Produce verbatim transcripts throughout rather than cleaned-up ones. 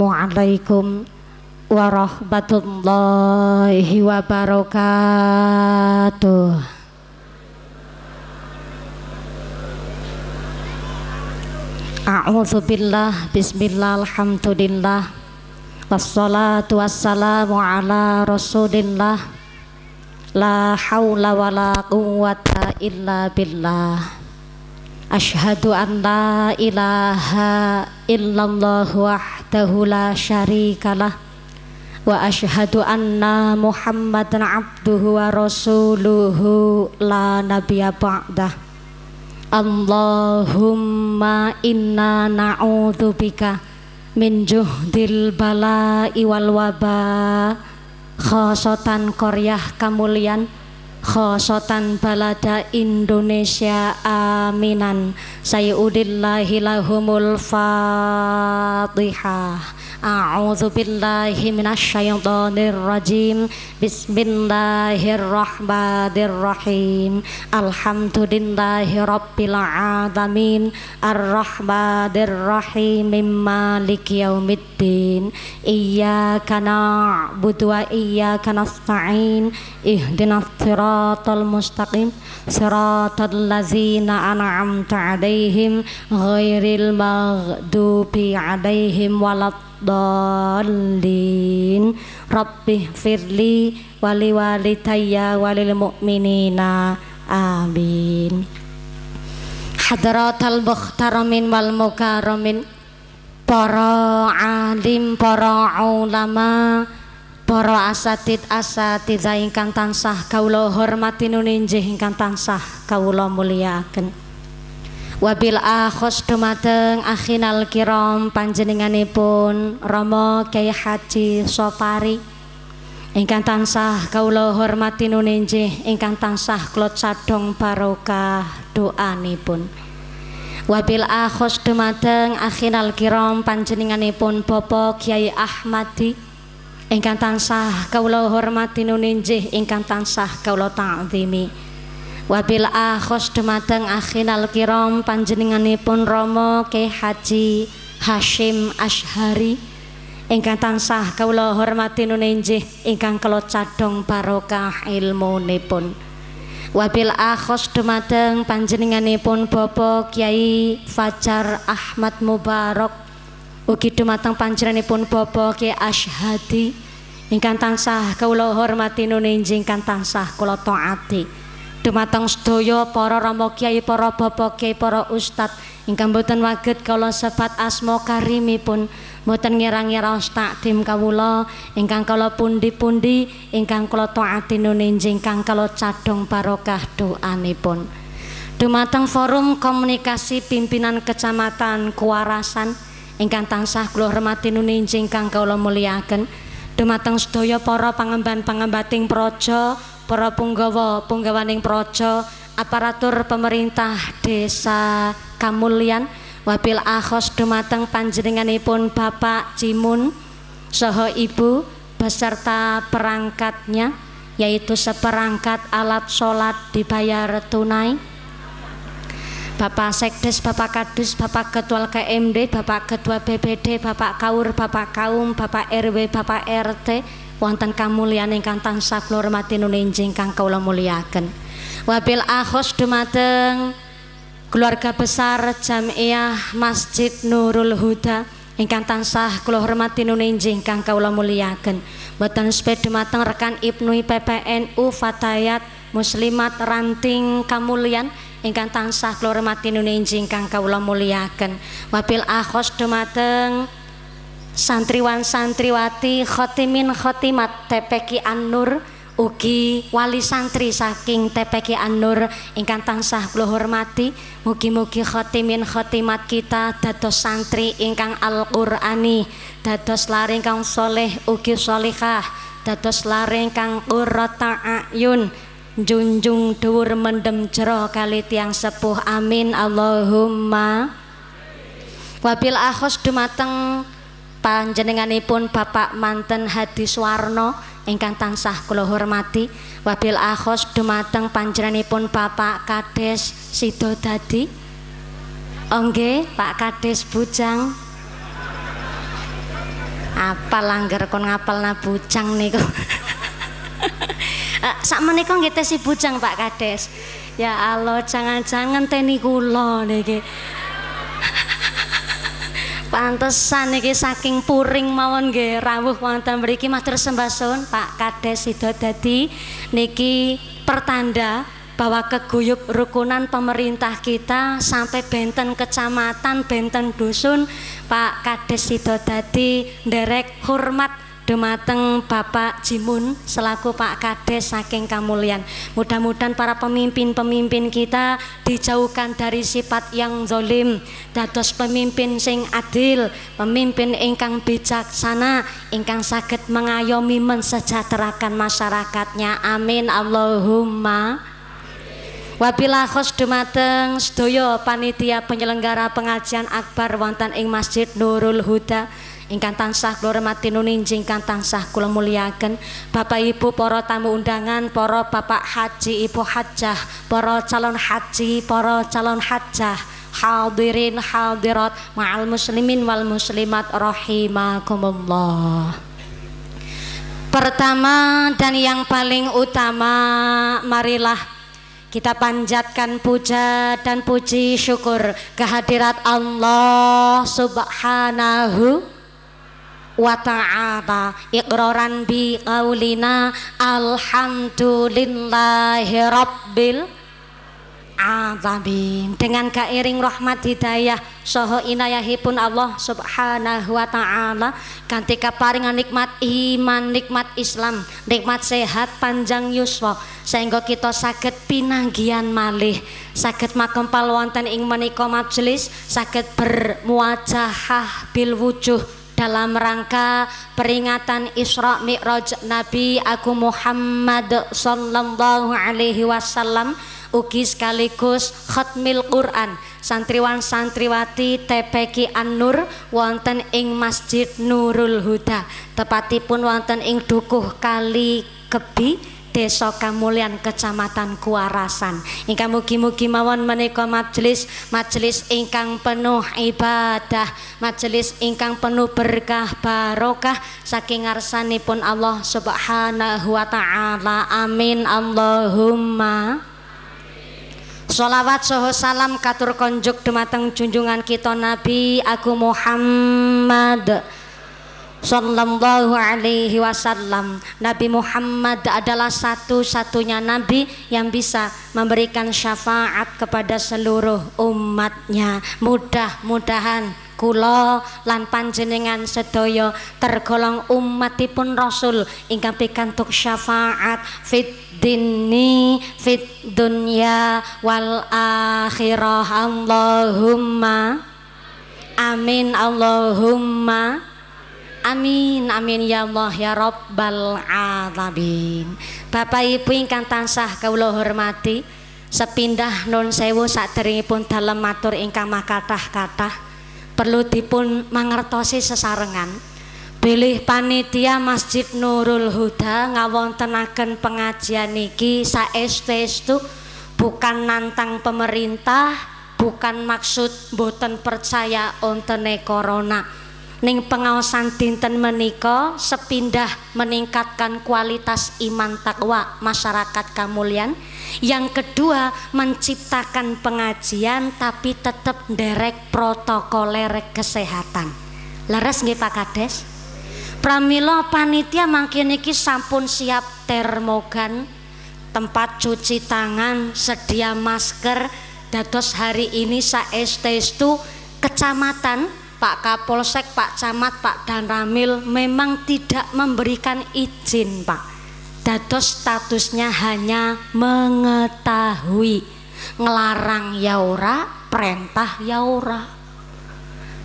Wassalamualaikum warahmatullahi wabarakatuh. A'udzubillah, bismillah, alhamdulillah, wassalatu wassalamu ala rasulillah, la hawla wa la quwwata illa billah. Ashhadu an la ilaha illallah wahdahu la syarikalah wa ashhadu anna muhammadan abduhu wa rasuluhu la nabiyya ba'dah. Allahumma inna na'udzubika min juhdil bala'i wal waba khasatan Qoryah Kamulyan khosotan balada Indonesia, aminan. Sayyudillahi lahumul fatihah. A'udzu billahi minasyaitonir rajim. Bismillahirrahmanirrahim. Alhamdulillahi rabbil alamin. Arrahmanirrahim. Maliki yaumiddin. Iyyaka na'budu wa iyyaka nasta'in. Ihdinas siratal Siratal mustaqim, siratal lazina an'amta alaihim, ghairil maghdubi alaihim waladdallin. Rabbi firli wali walidayya walil mu'minina, amin. Hadratal mukhtaramin wal mukaramin, para alim, para ulama, para asatid asatidzah ingkang tansah kawula hormati nuninjih ingkang tansah kawula mulyakaken. Wabil akhos dumateng akhinal kiram panjenenganipun Rama Kyai Haji Sopari ingkang tansah kawula hormati nuninjih ingkang tansah kula cadhong barokah doanipun. Wabil akhos dumateng akhinal kiram panjenenganipun Bapak Kyai Ahmadi ingkang tansah kawula hormati nuninjih ingkang tansah kawula ta'zimi. Wabil akhos dumateng akhinal kiram panjenenganipun Rama Kyai Haji Hasyim Asyhari ingkang tansah kawula hormati nuninjih ingkang kula cadhong barokah ilmunipun. Wabil akhos dumateng panjenenganipun Bapak Kyai Fajar Ahmad Mubarok, ugi dumateng panjenenganipun Bapak Kyai Asyhadi ingkang tansah kawula hormati nuninjih ingkang tansah kula taati. Dumateng sedaya para rama kyai, para bapak kyai, para ustad ingkang boten waget kawula sebat asma karimipun, boten ngira-ngiraos takdim kawula ingkang kala pundi-pundi ingkang kula taati nuninjih ingkang kala cadhong barokah doanipun. Dumateng forum komunikasi pimpinan Kecamatan Kuarasan ingkang tansah kula hormati nuninjih ingkang kawula mulyakaken. Dumateng sedaya para pangemban-pangembating praja, para punggawa-punggawaning praja, aparatur pemerintah Desa Kamulyan. Wabil akhos dumateng panjenenganipun Bapak Cimun saha Ibu beserta perangkatnya, yaitu seperangkat alat salat dibayar tunai. Bapak Sekdes, Bapak Kadus, Bapak Ketua K M D, Bapak Ketua B P D, Bapak Kaur, Bapak Kaum, Bapak R W, Bapak R T, wonten kamulyan ingkang tansah kula hormati nuninjih ingkang kawula mulyakaken. Wabil akhos dumateng keluarga besar Jamiah Masjid Nurul Huda ingkang tansah kula hormati nuninjih ingkang kawula mulyakaken. Mboten seped dumateng rekan Ibnu P P N U Fatayat Muslimat Ranting Kamulyan ingkang tansah kula hormati nuninjih ingkang kawula mulyakaken. Wabil akhos dumateng santriwan santriwati, khotimin khotimat T P Q An-Nur, ugi wali santri saking T P Q An-Nur ingkang tansah kula hormati. Mugi-mugi khotimin khotimat kita dados santri ingkang Al-Qurani, dados lare ingkang soleh ugi solihah, dados lare ingkang qurrata a'yun, junjung dhuwur mendem jero kali tiang sepuh, amin Allahumma. Wabil akhos dumateng panjenenganipun Bapak Manten Hadi Suwarno ingkang tansah kula hormati. Wabil akhos dumateng panjenenganipun Bapak Kades Sidodadi, nggih Pak Kades Bujang, Apa langgar kon ngapal na bujang nih kok. Sak menika nggih tes bujang Pak Kades. Ya Allah, jangan-jangan teni kula niki. Pantesan niki saking puring mawon nggih rawuh wonten mriki matur sembasun Pak Kades Sida dadi niki pertanda bahwa keguyup rukunan pemerintah kita sampai benten kecamatan, benten dusun. Pak Kades Sida dadi nderek hormat dumateng Bapak Jimun selaku Pak Kades saking Kamulyan. Mudah-mudahan para pemimpin-pemimpin kita dijauhkan dari sifat yang zolim, dados pemimpin sing adil, pemimpin ingkang bijaksana, ingkang saged mengayomi mensejahterakan masyarakatnya. Amin Allahumma. Wabila khos dumateng sedaya panitia penyelenggara pengajian akbar wonten ing Masjid Nurul Huda ingkang tansah kula hormati nuninjing ingkang tansah kula muliaken, Bapak Ibu para tamu undangan, para Bapak Haji Ibu Hajjah, para calon haji, para calon hajjah, hadirin hadirat, ma'al muslimin wal muslimat rahimakumullah. Pertama dan yang paling utama, marilah kita panjatkan puja dan puji syukur kehadirat Allah subhanahu wa ta'ala. Iqraran bi qaulina alhamdulillahi rabbil alamin. Dengan keiring rahmat hidayah soho inayahipun Allah subhanahu wa ta'ala, kanthi kaparingan nikmat iman, nikmat Islam, nikmat sehat panjang yuswa, sehingga kita saged pinanggihan malih, saged makempal wonten ing menika majelis, saged bermuajahah bil wujuh dalam rangka peringatan Isra Mi'raj Nabi Agung Muhammad sallallahu alaihi wasallam, ugi sekaligus khatmil Quran santriwan santriwati T P Q An-Nur wonten ing Masjid Nurul Huda, tepatipun wonten ing Dukuh Kali Gebi, Desa Kamulyan, Kecamatan Kuarasan. Ingkang mugi-mugi mawon menika majelis, majelis ingkang penuh ibadah, majelis ingkang penuh berkah barokah saking ngarsanipun Allah subhanahu wa ta'ala. Amin Allahumma. Sholawat soho salam katur konjuk dumateng junjungan kita Nabi Agung Muhammad sallallahu alaihi wasallam. Nabi Muhammad adalah satu-satunya Nabi yang bisa memberikan syafaat kepada seluruh umatnya. Mudah-mudahan kula lan panjenengan sedaya tergolong umatipun Rasul ingkang pikantuk syafaat fit dini fit dunya wal akhirah. Allahumma amin Allahumma amin amin ya Allah ya Rabbal alamin. Bapak Ibu ingkang tansah kawula hormati, sepindah nun sewu saderengipun dalem matur ingkang makathah-kathah perlu dipun mangertosi sesarengan. Bilih panitia Masjid Nurul Huda ngawontenaken pengajian niki saestu-estu, bukan nantang pemerintah, bukan maksud boten percaya ontene corona. Ning pengaosan dinten menika sepindah meningkatkan kualitas iman takwa masyarakat Kamulyan. Yang kedua, menciptakan pengajian tapi tetap derek protokoler kesehatan. Leres nggih Pak Kades? Pramila panitia mangkin iki sampun siap termogan, tempat cuci tangan, sedia masker, dados hari ini saestu-estu kecamatan, Pak Kapolsek, Pak Camat, Pak Danramil memang tidak memberikan izin Pak. Dados statusnya hanya mengetahui, ngelarang ya ora, perintah ya ora.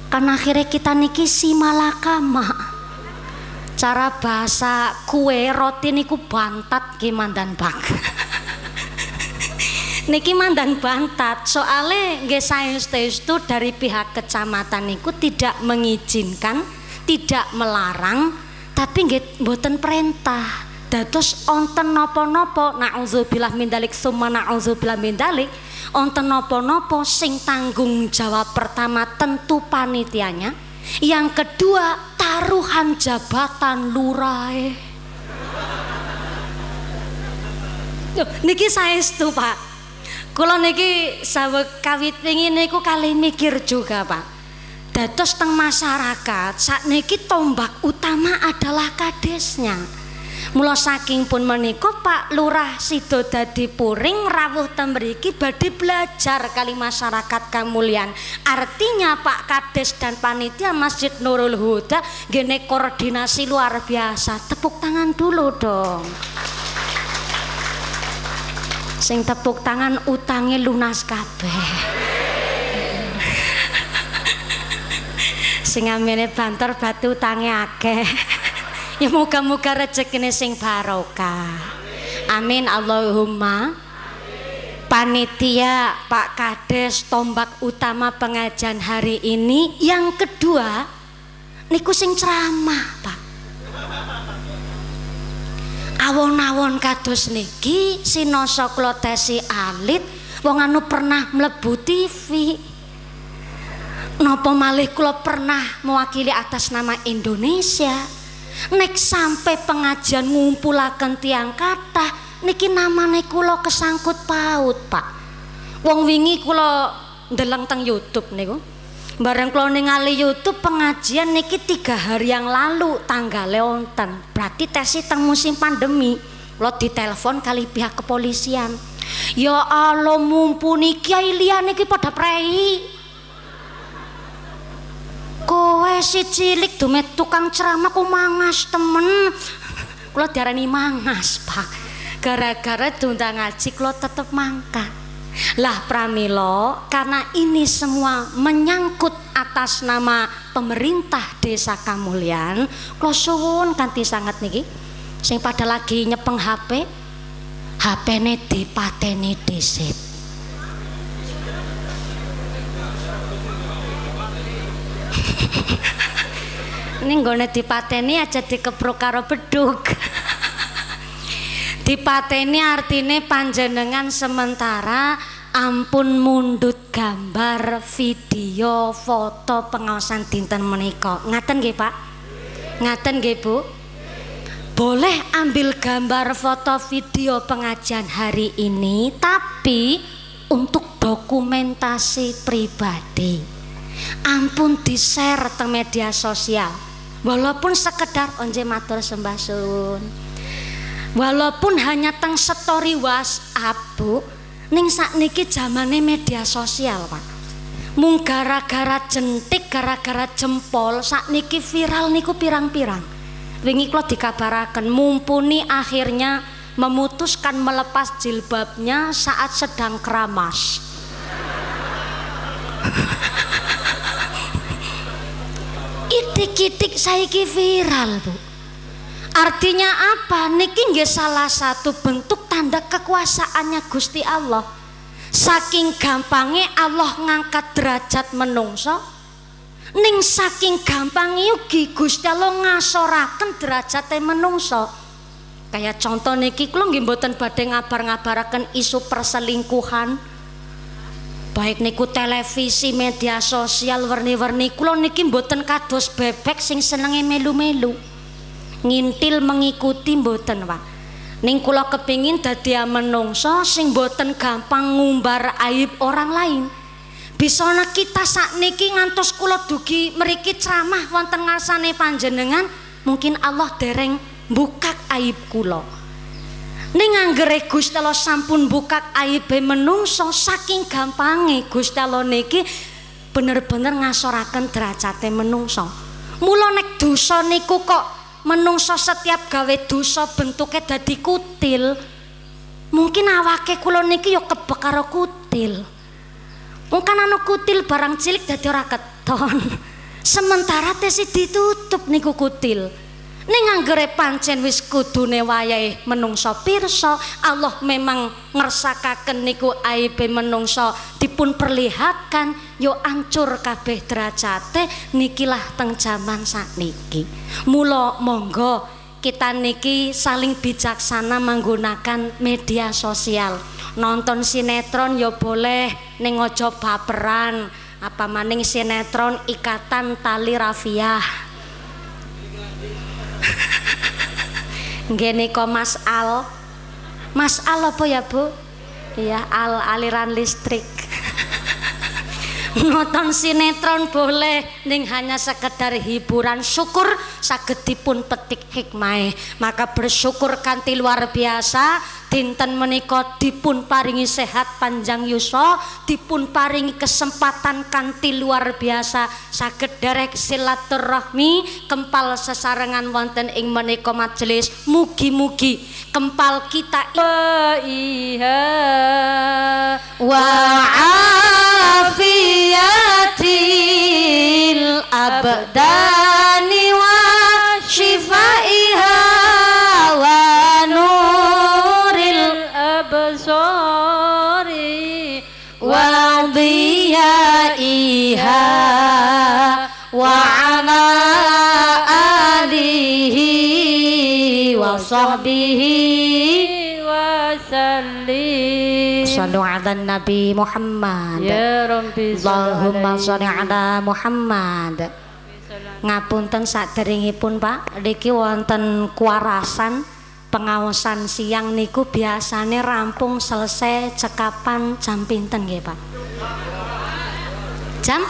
Kan akhirnya kita niki si malakama. Cara bahasa kue roti niku bantat ki mandan bak. Niki mandan bantat soale nggih saestu-estu dari pihak kecamatan niku tidak mengizinkan, tidak melarang, tapi nggih mboten perintah. Dados onten napa-napa, naudzubillah min dzalik summa naudzubillah min dzalik, onten napa-napa sing tanggung jawab pertama tentu panitianya, Yang kedua, taruhan jabatan lurae. Niki saestu, Pak. Kula niki sawek kawit wingi niku kali mikir juga, Pak. Dados teng masyarakat sakniki tombak utama adalah kadesnya. Mula saking pun menika Pak Lurah Sidodadi Puring rawuh ten mriki badhe belajar kali masyarakat Kamulyan. Artinya Pak Kades dan panitia Masjid Nurul Huda gene koordinasi luar biasa. Tepuk tangan dulu dong. Sing tepuk tangan utange lunas kabeh. Sing amene banter batu utange akeh. Ya moga-moga rezekine sing barokah. Amin Allahumma. Amin. Panitia Pak Kades tombak utama pengajian hari ini. Yang kedua niku sing ceramah, Pak. Awon-awon kados niki sinasa kula tesi alit wong anu pernah mlebu T V. Napa malih kula pernah mewakili atas nama Indonesia. Nek sampai pengajian ngumpulaken tiang kathah niki namane kula kesangkut paut, Pak. Wong wingi kula ndeleng teng YouTube niku. Bareng kula ningali YouTube pengajian niki tiga hari yang lalu tanggale wonten. Berarti tesi teng musim pandemi. Kula ditelepon kali pihak kepolisian. Ya Allah, mumpuni kiai liyane iki padha prei. Kowe si cilik dumet tukang ceramah ku mangas temen. Kula diarani mangas, Pak. Gara-gara diundang ngaji kula tetep mangkat. Lah pramila, karena ini semua menyangkut atas nama pemerintah Desa Kamulyan, kula suwun kanthi sanget niki. Sing pada lagi nyepeng H P, H P-ne dipateni dhisik. Ini nggone dipateni aja dikepruk karo beduk. Dipateni artine panjenengan sementara ampun mundut gambar, video, foto pengaosan dinten menika. Ngaten nggih, Pak? Ngaten nggih, Bu? Boleh ambil gambar, foto, video pengajian hari ini, tapi untuk dokumentasi pribadi. Ampun di-share teng media sosial. Walaupun sekedar onje matur sembah suwun. Walaupun hanya teng story WhatsApp, Bu. Ning sakniki zamane media sosial, Pak. Mung gara-gara jentik, gara-gara jempol sakniki viral niku pirang-pirang. Wingi kula dikabaraken mumpuni akhirnya memutuskan melepas jilbabnya saat sedang keramas. Itik-itik saiki viral, Bu. Artinya apa? Niki nggih salah satu bentuk tanda kekuasaannya Gusti Allah. Saking gampangnya Allah ngangkat derajat menungso, ning saking gampangnya ugi Gusti Allah ngasoraken derajate menungso. Kayak contoh niki kula nggih mboten badhe ngabar-ngabaraken isu perselingkuhan. Baik niku televisi, media sosial, warni-warni kula niki mboten kados bebek sing senenge melu-melu. Ngintil mengikuti mboten, Pak. Ning kula kepingin dadi menungso sing mboten gampang ngumbar aib orang lain. Bisana kita sakniki ngantos kula dugi mriki ceramah wonten ngarsane panjenengan, mungkin Allah dereng mbukak aib kula. Ning anggere Gusti Allah sampun bukak aibe menungso saking gampange Gusti Allah niki bener-bener ngasoraken derajate menungso. Mula nek dosa niku kok menungso setiap gawe dosa bentuke dadi kutil. Mungkin awake kula niki yo kebek karo kutil. Mungkin anu kutil barang cilik dadi ora keton. Sementara tesi ditutup niku kutil. Ning anggere pancen wis kudune wayahe menungsa pirsa, Allah memang ngersakaken niku aibe menungsa dipun perlihatkan, yo ancur kabeh derajate nikilah teng jaman sakniki. Mula monggo kita niki saling bijaksana menggunakan media sosial. Nonton sinetron yo boleh, ning aja baperan. apa maning sinetron Ikatan Tali Rafiah. Gini kok Mas Al, Mas Al apa ya Bu? Iya, Al aliran listrik. Nonton sinetron boleh, ning hanya sekedar hiburan. Syukur saged dipun petik hikmah. Maka bersyukur kanthi luar biasa. Dinten menika dipun paringi sehat panjang yuswa, dipun paringi kesempatan kanthi luar biasa saged derek silaturahmi kempal sesarengan wonten ing menika majelis. Mugi-mugi kempal kita iha wa afiyatil abdani wa syifaiha wa nuril absari wa dhiyaiha wa ala alihi wa sahbihi wa sallim. Sallu ala Nabi Muhammad. Ya Rabbi, Allahumma sholli ala Muhammad. Ngapunten saderengipun Pak, niki wonten Kuarasan pengawasan siang niku biasane rampung selesai cekapan jam pinten nggih Pak? Jam?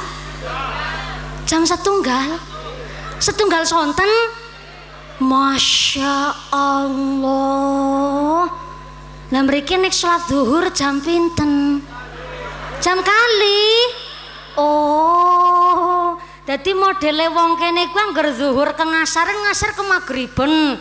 Jam setunggal. Setunggal sonten. Masya Allah. Lah mriki nek salat zuhur jam pinten? Jam kali. Oh, dadi modele wong kene kuwi angger zuhur ke ngasar, ngasar ke magriben.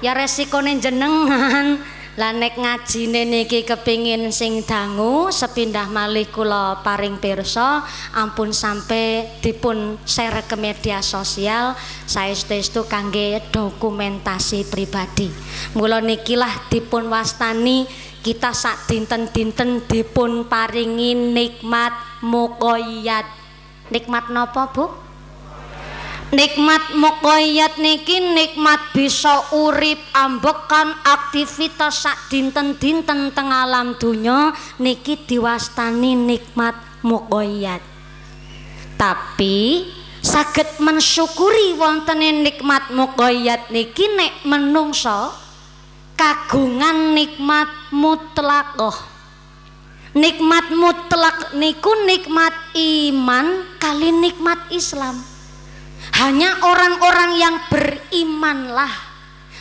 Ya resikone jenengan. Lah nek ngajine niki kepingin sing dangu, sepindah malih kula paring pirsa, ampun sampe dipun share ke media sosial, saestu-estu kangge dokumentasi pribadi. Mula nikilah dipun wastani kita sak dinten-dinten dipun paringi nikmat muqayyad. Nikmat napa, Bu? Nikmat muqayyad niki nikmat bisa urip ambekan aktivitas sak dinten-dinten teng alam dunya niki diwastani nikmat muqayyad. Tapi saged mensyukuri wontene nikmat muqayyad niki nek menungso kagungan nikmat mutlaqah. Nikmat mutlak niku nikmat iman kali nikmat Islam. Hanya orang-orang yang berimanlah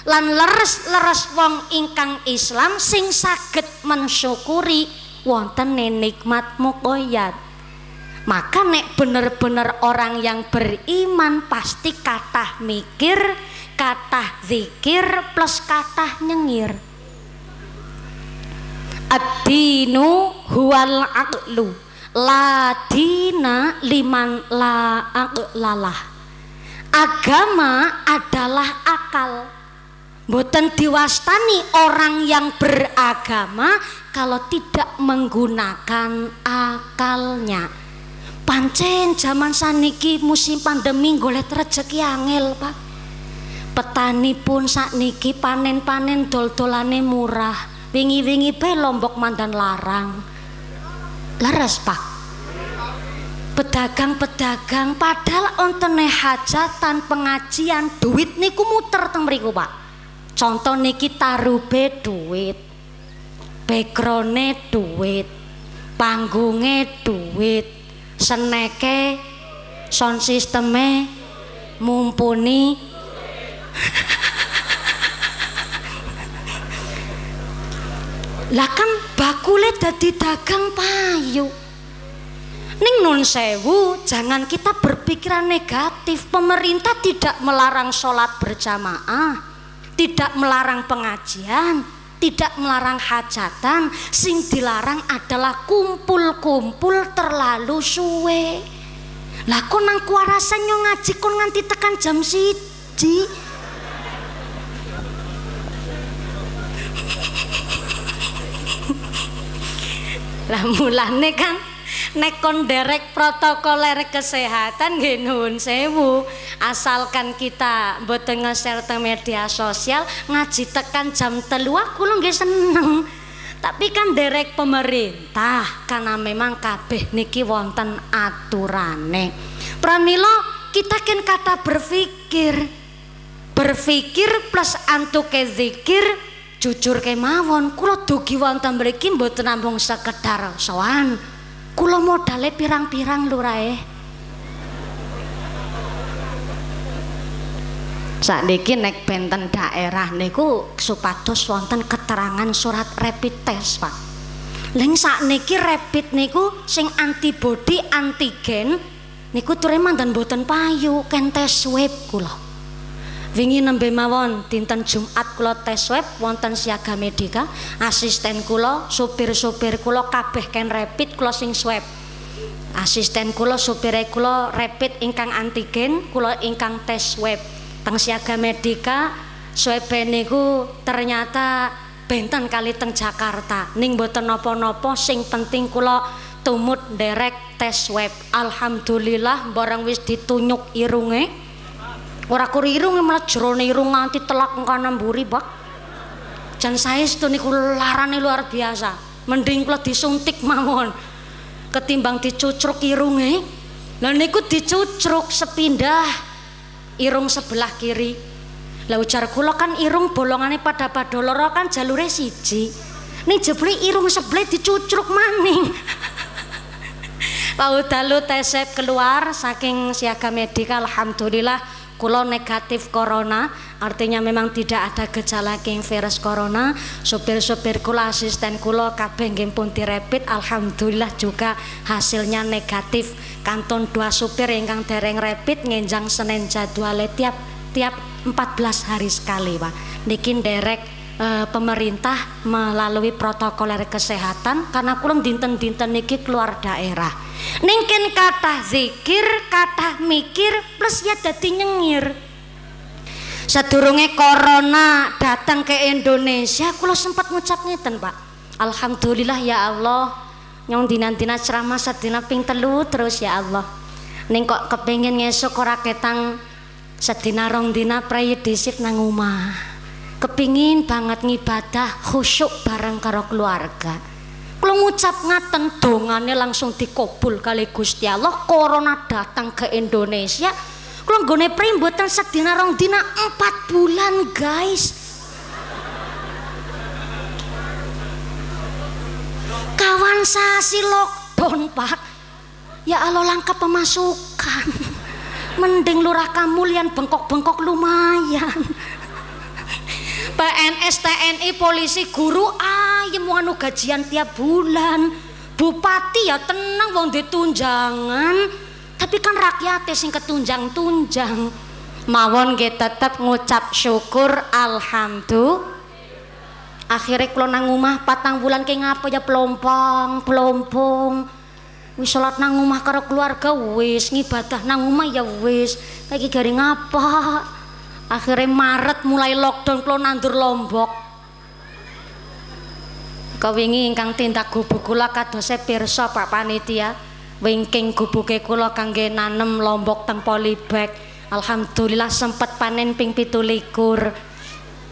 lan leres-leres wong ingkang Islam sing saged mensyukuri wonten nikmat muqayyad. Maka nek bener-bener orang yang beriman pasti kathah mikir, kathah zikir plus kathah nyengir. Ad-dinu huwal aqlu, la dina liman la aqlalah. Agama adalah akal. Mboten diwastani orang yang beragama kalau tidak menggunakan akalnya. Pancen zaman saniki musim pandemi golek rejeki angel Pak. Petani pun sakniki panen-panen dol-dolane murah. Wingi-wingi bae Lombok mandan larang. Leres Pak. Pedagang-pedagang padahal ontene hajatan pengajian duit niku muter teng mriku Pak. Contoh niki tarube duit, background-e duit, panggunge duit, seneke sound system-e mumpuni. Lah kan bakule dadi dagang payu. Ning nun sewu, jangan kita berpikiran negatif. Pemerintah tidak melarang sholat berjamaah, tidak melarang pengajian, tidak melarang hajatan. Sing dilarang adalah kumpul-kumpul terlalu suwe. Lah kok nang Kuarasan yo ngaji kon nganti tekan jam siji. Lah mulane kan nek kon derek protokol derek kesehatan nggih nuwun sewu, asalkan kita mboten nge-share media sosial, ngaji tekan jam telu kula nggih seneng. tapi kan derek pemerintah karena memang kabeh niki wonten aturane. Pramila kita kan kata berpikir, berpikir plus antuk ke zikir, jujur kemawon kula dugi wonten mriki mboten namung sekedar sowan, kula modale pirang-pirang lurae. Sakniki nek benten daerah niku supados wonten keterangan surat rapid test, Pak. Leng sakniki rapid niku sing antibodi antigen niku ture mandan boten payu ken tes swab kula. Wingi nembe mawon dinten Jumat kula tes swab wonten siaga medika, asisten kula, supir-supir kula kabeh ken rapid kula sing swab. Asisten kula, supire kula rapid ingkang antigen, kula ingkang tes swab. Teng siaga medika swebe niku ternyata benten kali teng Jakarta ning boten napa-napa, sing penting kula tumut derek tes swab. Alhamdulillah barang wis ditunyuk irunge, ora kur irunge malah jerone irung nganti telak engkang mburi, Pak. Jan saestu niku larane luar biasa, mending kula disuntik mawon ketimbang dicucruk irunge. Lah niku dicucruk sepindah irung sebelah kiri. Lah ujar kula kan irung bolongane pada pada loro kan jalure siji. Ning jebule irung sebelah dicucruk maning. Pak dalu tesep keluar saking siaga medika, alhamdulillah kula negatif corona, artinya memang tidak ada gejala king virus corona. Supir-supir kula, asisten kula kabeh nggih pun direpit, alhamdulillah juga hasilnya negatif. Kanton dua supir ingkang dereng rapid ngenjang Senin jadwale tiap tiap empat belas hari sekali, Pak. Niki derek e, pemerintah melalui protokol kesehatan karena kula dinten-dinten niki keluar daerah. Ningkin kata zikir, kata mikir plus ya dadi nyengir. Sedurunge corona datang ke Indonesia kula sempat ngucap ngeten, Pak. Alhamdulillah ya Allah, nyong dina-dina ceramah sedina ping telu terus ya Allah. Ning kok kepengin ngesuk ora ketang sedina rong dina prayi disik nang omah. Kepingin banget ngibadah khusyuk bareng karo keluarga. Kula ngucap ngaten dongane langsung dikabul kali Gusti Allah. Corona datang ke Indonesia. Kula nggone pripun mboten sedina rong dina empat bulan, guys. Kawan sasi lockdown, Pak. Ya Allah, langkah pemasukan. Mending lurah Kamulyan bengkok-bengkok lumayan. P N S, T N I, polisi, guru ayem wanu gajian tiap bulan. Bupati ya tenang wong ditunjangan. Tapi kan rakyatnya sing ketunjang-tunjang. Mawon nggih tetep ngucap syukur alhamdulillah. Akhirnya kalau nang omah patang bulan kayak ngapa ya pelompong pelompong wis sholat nang omah karo keluarga, wis ngibadah nang omah ya wis lagi garing apa. Akhirnya Maret mulai lockdown kalau nandur Lombok. Kau wingi ingkang tindak gubuk kula kadose pirsa Pak Panitia, wingking gubuke kula kangge nanem Lombok teng polybag, alhamdulillah sempet panen ping pitu likur.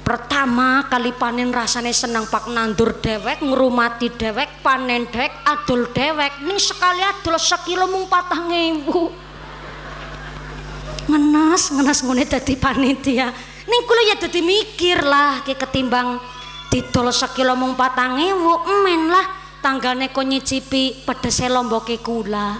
Pertama kali panen rasanya senang, Pak. Nandur dewek, ngrumati dewek, panen dewek, adol dewek. Ning sekali adol sekilo mung patang ewu. Ngenes, ngenes ngene dadi panitia. Ning kula ya dadi mikir lah, ki ketimbang didol sekilo mung patang ewu, emen lah tanggane kok nyicipi pedese lomboke kula.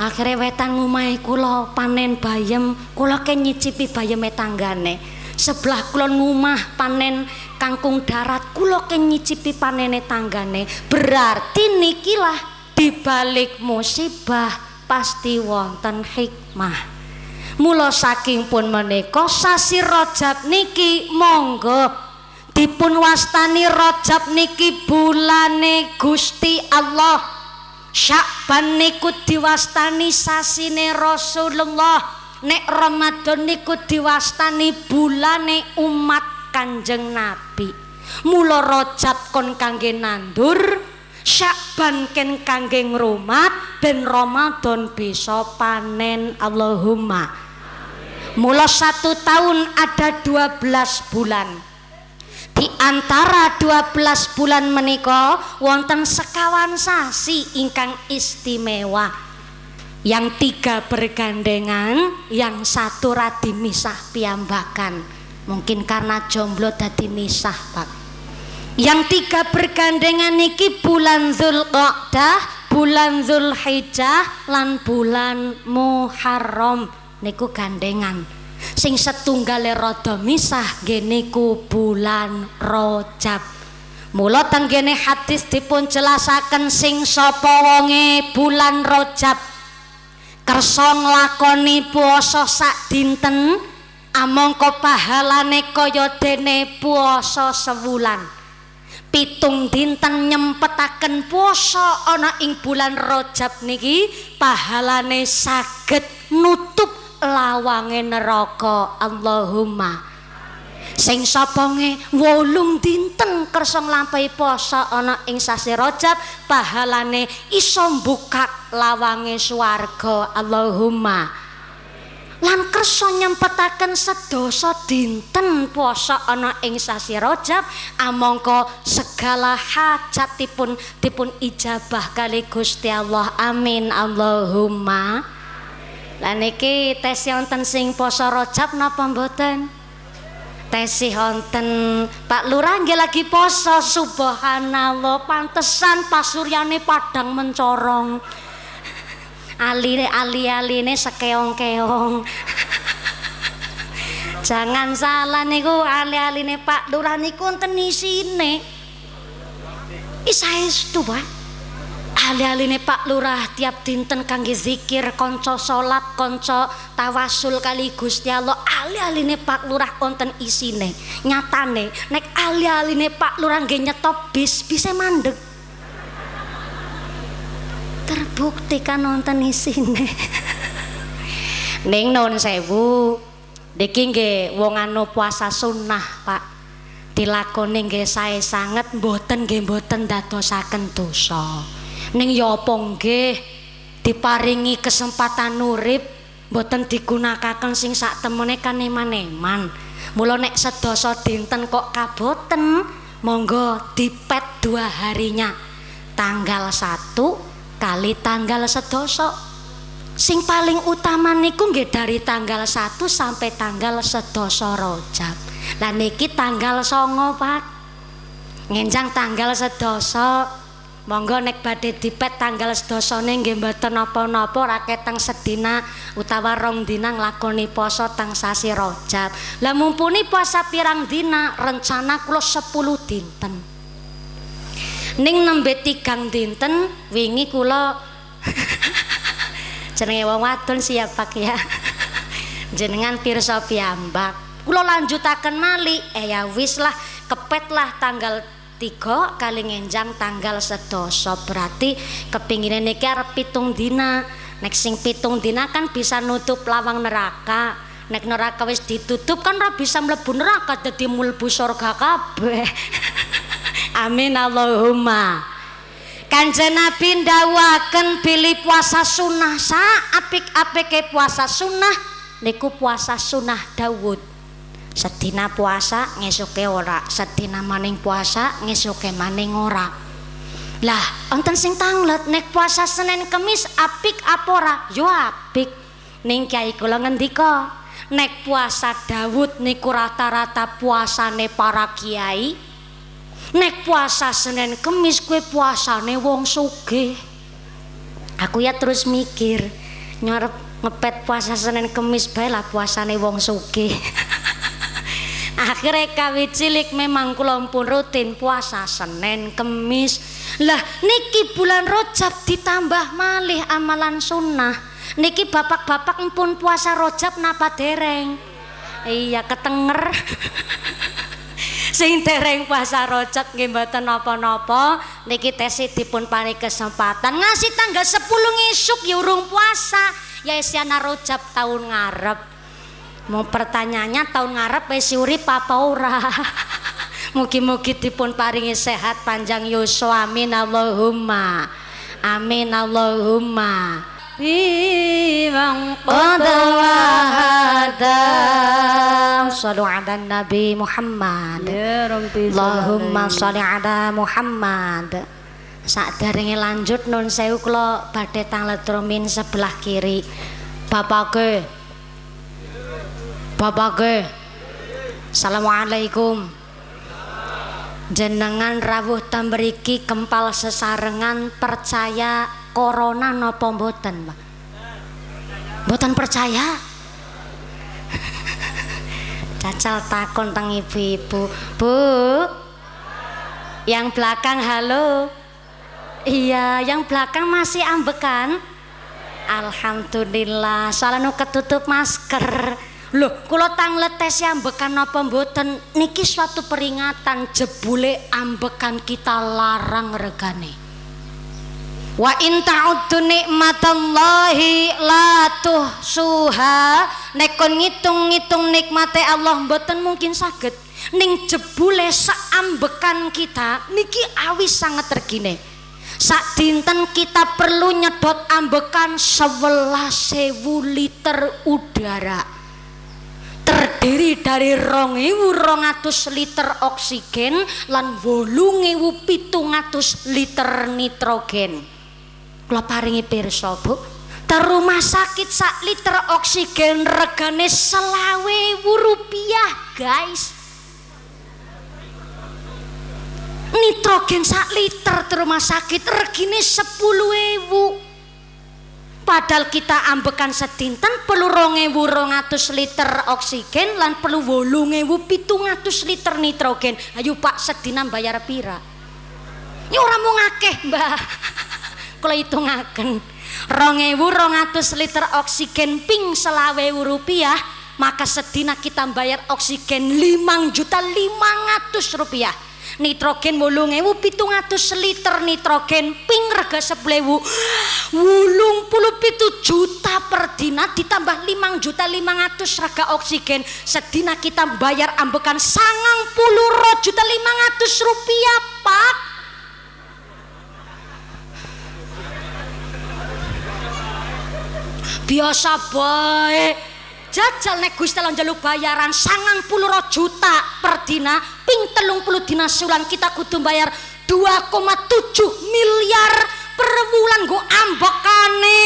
Akhire wetan omahe kula panen bayem, kula ke nyicipi bayeme tanggane. Sebelah kulon ngumah panen kangkung darat, kulo kenyicipi panene tanggane. Berarti nikilah dibalik musibah pasti wonten hikmah. Mula saking pun menika sasi Rajab niki monggo dipun wastani Rajab niki bulane Gusti Allah. Syaban niku diwastani sasine Rasulullah. Nek Ramadan niku diwastani bulane umat Kanjeng Nabi. Mula Rajab kon kangge nandur, Syaban ken kangge ngrumat, ben Ramadan bisa panen. Allahumma. Mula satu tahun ada dua belas bulan. Di antara dua belas bulan menika wonten sekawan sasi ingkang istimewa. Yang tiga bergandengan, yang satu radi misah piyambakan. Mungkin karena jomblo dadi misah, Pak. Yang tiga bergandengan niki bulan Zulqadah, bulan Zulhijjah lan bulan Muharram niku gandengan. Sing setunggale rada misah geniku bulan Rajab. Mula tenggene hadis dipun jelasaken sing sapa wonge bulan Rajab kersa nglakoni puasa sak dinten amangka pahalane kaya dene puasa sewulan. Pitung dinten nyempetaken puasa ana ing bulan Rajab niki pahalane saged nutup lawange neraka. Allahumma sing soponge wolung dinten kersa nglampahi poso ana ing sasi Rajab pahalane iso mbukak lawange swarga. Allahumma lan kersa nyempetaken sedasa dinten poso ana ing sasi Rajab amangka segala hajatipun dipun ijabah kali Gusti Allah. Amin. Allahumma. Lah niki tesih wonten sing poso Rajab napa mboten? Tesih wonten. Pak Lurah nggih lagi poso. Subhanallah, pantesan pasuryane padang mencorong. Aline ali-aline sekeong-keong. Jangan salah niku ali-aline Pak Lurah niku wonten isine. Isaestu, Pak. Ali-aline Pak Lurah tiap dinten kangge zikir, konco salat, konco tawasul kali Gusti Allah. Ali-aline Pak Lurah wonten isine. Nyatane nek ali-aline Pak Lurah nggih nyetop bis, bisa mandeg. Terbukti kan wonten isine. Ning nuwun sewu. Niki nggih wong anu puasa sunnah, Pak. Dilakoni nggih sae sanget, mboten nggih mboten dadosaken dosa. Ning ya apa nggih diparingi kesempatan urip mboten digunakaken sing sak temene kan eman-eman. Mula nek sedasa dinten kok kaboten, monggo dipet dua harinya, tanggal satu kali tanggal sedasa. Sing paling utama niku nggih dari tanggal satu sampai tanggal sedasa Rajab. Lah niki tanggal songo, Pak, ngenjang tanggal sedasa. Monggo nek badhe dipet tanggal sedasane nggih mboten napa-napa, ra keteng sedina utawa rong dina nglakoni poso teng sasi Rajab. Lah mumpuni puasa pirang dina? Rencana kula sepuluh dinten. Ning nembe tigang dinten wingi kula jenenge wong wadon siap Pak ya. Jenengan pirsa piyambak. Kula lanjutaken malih, eh ya wis lah, kepetlah tanggal tiga kali ngenjang tanggal sedasa. Berarti kepingine niki arep pitung dina. Nek sing pitung dina kan bisa nutup lawang neraka. Nek neraka wis ditutup kan ora bisa mlebu neraka, dadi mlebu surga kabeh. Amin. Allahumma. Kanjeng Nabi ndhawuhaken pilih puasa sunnah. Sak apik-apike puasa sunnah niku puasa sunnah Daud. Sedina puasa ngesuke ora, sedina maning puasa ngesuke maning ora. Lah wonten sing tanglet nek puasa Senin Kemis apik apa ora? Yo apik. Ning kiai kula ngendika nek puasa Daud niku rata-rata puasane para kiai, nek puasa Senin Kemis kuwi puasane wong sugih. Aku ya terus mikir nyorep ngepet puasa Senin Kemis bae lah puasane wong sugih. Akhirnya kawi cilik memang kulompun rutin puasa Senin Kemis. Lah niki bulan Rajab ditambah malih amalan sunnah. Niki bapak-bapak pun puasa Rajab napa dereng? Iya ketenger. Sing dereng puasa Rajab nggih mboten napa-napa. Niki tesih dipun paringi kesempatan. Ngasih tanggal sepuluh ngisuk ya urung puasa. Ya isiana Rajab tahun ngarep. Mau pertanyaannya tahun ngarep wis urip apa ora? Mugi-mugi dipun paringi sehat panjang yuswa. Amin Allahumma. Amin Allahumma. biman qadawahadam. Sallu ala Nabi Muhammad. Allahumma salli ala Muhammad. Sakderenge lanjut nun sewu kula badhe tangletromin sebelah kiri. Bapake Bapake Assalamualaikum. Jenengan rawuh ten mriki kempal sesarengan percaya corona napa mboten, Pak? Mboten percaya? Cacal takon teng ibu-ibu. Bu. Yang belakang halo. Iya, yang belakang masih ambekan. Alhamdulillah, soalnya ketutup masker. Loh, kalau tangletes ambekan apa mboten, niki suatu peringatan, jebule ambekan kita larang regane. Wa in ta'uddu nikmatallahi la tuhsuha. Nek kon ngitung-ngitung nikmate Allah mboten mungkin saged. Ning jebule seambekan kita niki awis sangat tergine. Sak dinten kita perlu nyedot ambekan sewelas ewu liter udara. Terdiri dari rong ewu rong atus liter oksigen lan wolung ewu pitung atus liter nitrogen. Kula paringi pirsa, Bu. Ter rumah sakit sak liter oksigen regane selawe ewu rupiah, guys. Nitrogen sak liter ter rumah sakit regine sepuluh ewu. Padahal kita ambekan sedinten perlu rong ewu rong atus liter oksigen lan perlu wolung ewu pitung atus liter nitrogen. Ayo Pak, sedina bayar pira? Ya ora mung akeh, Mbak. Kula hitungaken rong ewu rong atus liter oksigen ping selawe ewu rupiah, maka sedina kita bayar oksigen limang juta limang atus rupiah. Nitrogen wolung ewu pitung atus liter nitrogen ping rega sepuluh ewu, wulung puluh pitu juta per dina ditambah limang juta limang atus rega oksigen, sedina kita bayar ambekan sangang puluh ro juta limang atus rupiah, Pak. Biasa baik. Jajal nek Gusti Allah njaluk bayaran sangang puluh juta per dina ping telung puluh dina sulan kita kudu bayar dua koma tujuh miliar per bulan go ambekane.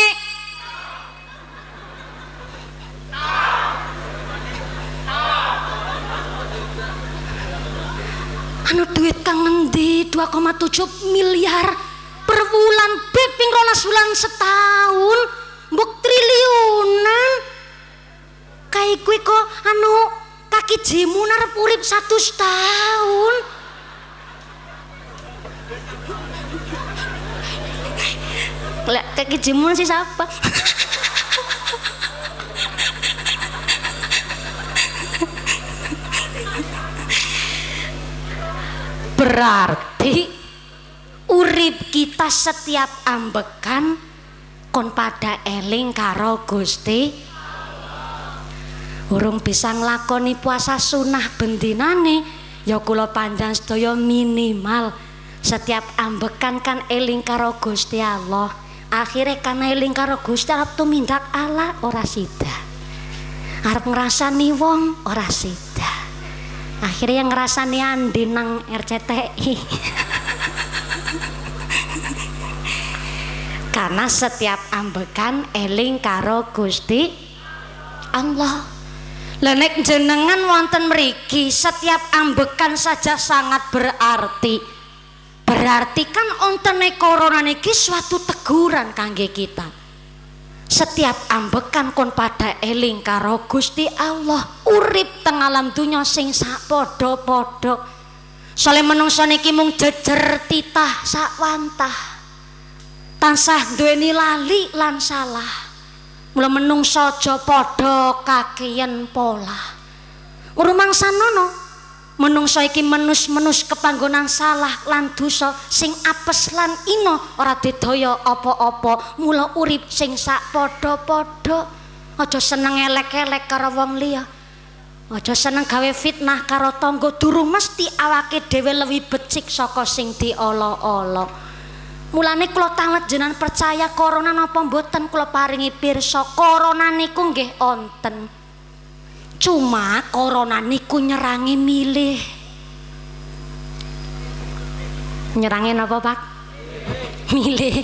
Anu duit kang ngendi dua koma tujuh miliar per bulan ping rolas bulan setahun mbok triliunan. Kayak gue kok anu kaki jimu narep urip satu setahun. Lek kaki jimu sih siapa? Berarti urip kita setiap ambekan kon pada eling karo Gusti. Urung bisa nglakoni puasa sunah bendinane ya kula panjang sedaya minimal setiap ambekan kan eling karo Gusti Allah. Akhire kan eling karo Gusti arep tumindak Allah ora sida, arep ngrasani wong ora sida, akhire yang ngrasani andi nang R C T I. Karena setiap ambekan eling karo Gusti Allah. Lenek jenengan wonten mriki setiap ambekan saja sangat berarti. Berarti kan ontene corona niki suatu teguran kangge kita. Setiap ambekan kon pada eling karo Gusti Allah. Urip teng alam dunya sing sak podo-podo. Soale menungso niki mung jejer titah sak wantah. Tansah duweni lali lan salah. Mula menungso aja padha kakeyan pola. Rumangsanana menungso iki menus-menus kepanggonan salah lan dosa sing apes lan ina ora didaya apa-apa. Mula urip sing sak padha-padha. Aja seneng elek-elek karo wong liya. Aja seneng gawe fitnah karo tangga. Durung mesti awake dhewe luwih becik saka sing diolo-olo. Mulane kula tanet jenengan percaya corona napa mboten kula paringi pirsa. Corona niku nggih onten. Cuma corona niku nyerangi milih. Nyerangi napa, Pak? Milih.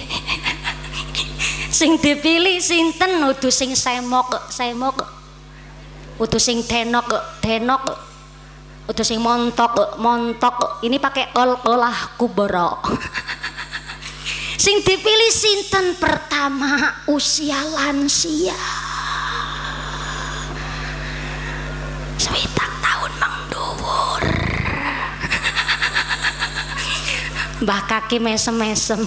Sing dipilih sinten? Udu sing semok, semok. Udu sing denok, denok. Udu sing montok, montok. Ini pakai ol-olah kubara. Sing dipilih sinten? Pertama usia lansia sewidak tahun mengduwur. Mbah kaki mesem-mesem.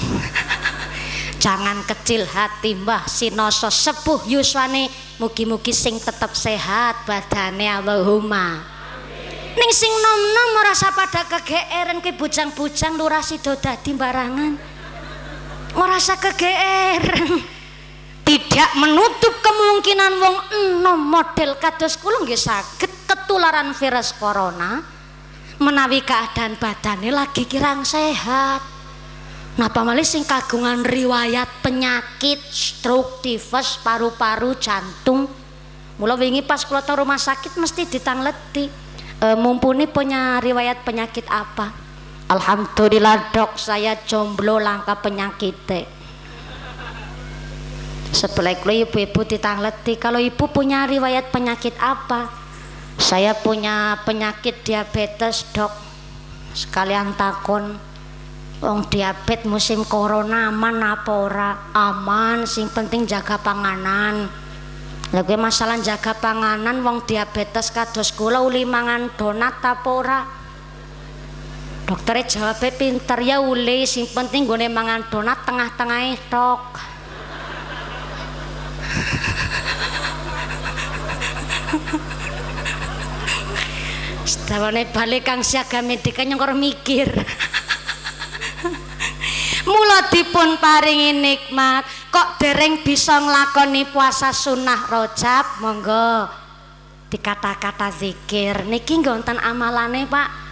Jangan kecil hati mbah sinoso sepuh yuswane, mugi-mugi sing tetep sehat badane, Allahumma amin. Ning sing nom-nom merasa pada kegeeran ke bujang-bujang lurah sido dadi barangan. Merasa kegeeran tidak menutup kemungkinan wong enom model kados kula nggih saged ketularan virus corona menawi keadaan badane lagi kirang sehat. Napa malih sing kagungan riwayat penyakit stroke, tifus, paru-paru, jantung. Mula wingi pas kula teng rumah sakit mesti ditangleti e, mumpuni punya riwayat penyakit apa. Alhamdulillah dok, saya jomblo langka penyakitnya. Sebelah kula ibu-ibu ditangleti, kalau ibu punya riwayat penyakit apa? Saya punya penyakit diabetes dok. Sekalian takon, wong diabetes musim corona aman apa ora? Aman, sing penting jaga panganan. Lagi masalah jaga panganan, wong diabetes kados kula uli mangan donat apa ora? Dokternya jawabnya pinter, ya uli, sing penting gue mangan donat tengah-tengahnya tok. Setelah balik kang siaga medikanya ngor mikir. Mula dipun paringi nikmat, kok dereng bisa nglakoni puasa sunnah Rajab, monggo dikata-kata zikir. Niki nggih wonten amalane Pak.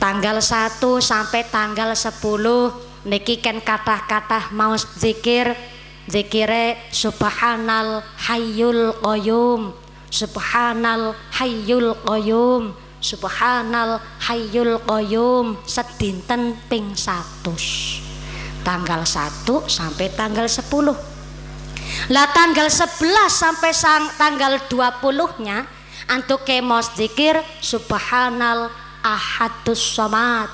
Tanggal satu sampai tanggal sepuluh niki ken kathah-kathah mau zikir. Zikire subhanal hayyul qayyum, subhanal hayyul qayyum, subhanal hayyul qayyum sedinten ping seratus. Tanggal satu sampai tanggal sepuluh. Lah tanggal sebelas sampai sang, tanggal dua puluh-nya antuk kemos zikir subhanal ahadus somad,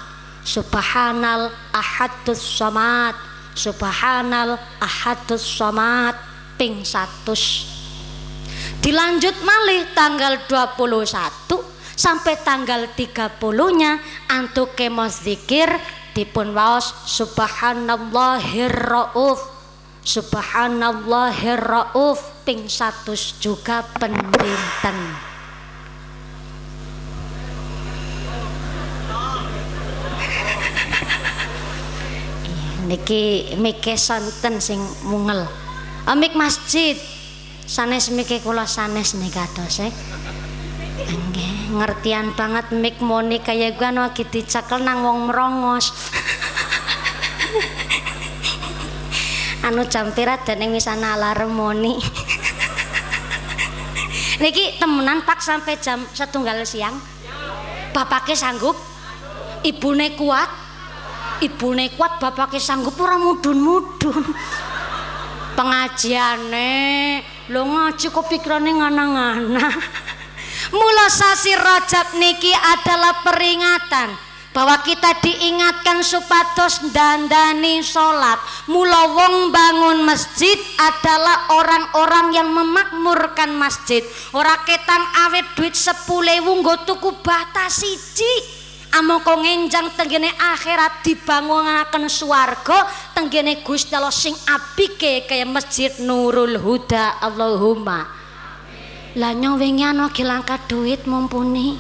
subhanal ahadus somad, subhanal ahadus somad ping satus. Dilanjut malih tanggal dua puluh satu sampai tanggal tiga puluh nya antuk kemos zikir dipun waos subhanallahirrauf, subhanallahirrauf ping satus juga pendinten. Niki mike santen sing mungel amik masjid sanes mike kula sanes nika dosek nggih ngertian banget mik moni kaya gua lagi dicekel nang wong merongos. Anu jam pirat dening wisana alarm moni. Niki temenan Pak sampai jam setunggal siang bapake sanggup, ibune kuat. Ibune kuat, bapake sanggup ora mudun-mudun. Pengajiane lho ngaji kok pikirane nganang-nganang. Mula sasi Rajab niki adalah peringatan bahwa kita diingatkan supados ndandani salat. Mula wong bangun masjid adalah orang-orang yang memakmurkan masjid. Ora ketang awet duit sepuluh ewu nggo tuku bata siji. Amoko ngenjang tenggene akhirat dibangunaken swarga tenggene Gusti Allah sing apike kaya Masjid Nurul Huda, Allahumma amin. Lah nyong wingi ana langka duit mumpuni.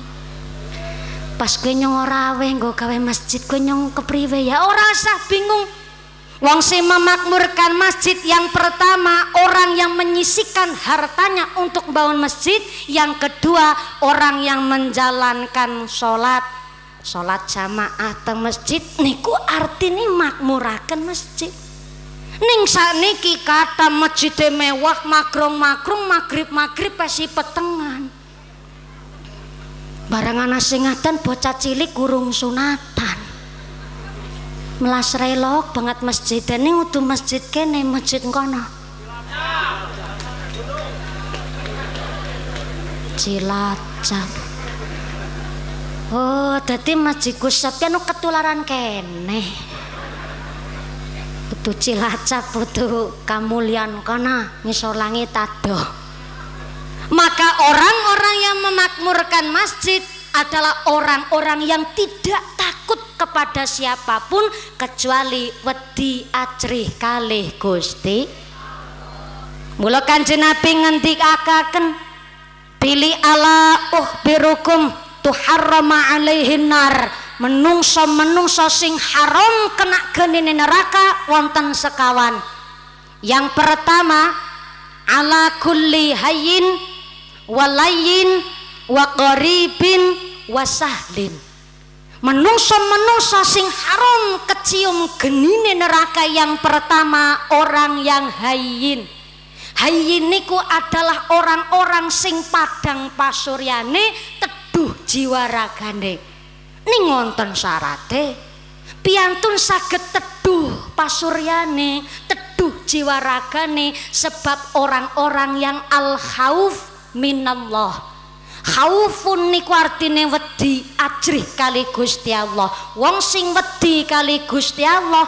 Pas kowe nyong ora awe nggo gawe masjid kowe nyong kepriwe ya ora usah bingung. Wong sing memakmurkan masjid yang pertama orang yang menyisihkan hartanya untuk bangun masjid, yang kedua orang yang menjalankan salat. Sholat jamaah teng masjid niku artine makmuraken masjid. Ning saniki kata masjid mewah makrong-makrong magrib-magrib pasi petengan. Barang ana sing ngaten bocah cilik gurung sunatan. Melas relok banget masjid ini udu masjid kene masjid kono. Cilacap. Oh, dadi masjidku sampeyan nu ketularan kene. Kudu Cilacap, kudu Kamulyan kana ngisor langit adoh. Maka orang-orang yang memakmurkan masjid adalah orang-orang yang tidak takut kepada siapapun kecuali wedi ajrih kalih Gusti. Mula Kanjeng Nabi ngendikaken, "Pilih Allah uhbirukum tuharrama alaihin nar." Menungso-menungso sing haram kena genine neraka wonten sekawan. Yang pertama, ala kulli hayyin walayyin wa qaribin wa sahlin. Menungso-menungso sing haram kecium genine neraka yang pertama orang yang hayyin. Hayyin niku adalah orang-orang sing padang pasuryane duh jiwa ragane. Ning wonten syarate piantun saged teduh pasuryane, teduh jiwa ragane, sebab orang-orang yang al khauf minallah. Khaufun niku artine wedi ajrih kali Gusti Allah. Wong sing wedi kali Gusti Allah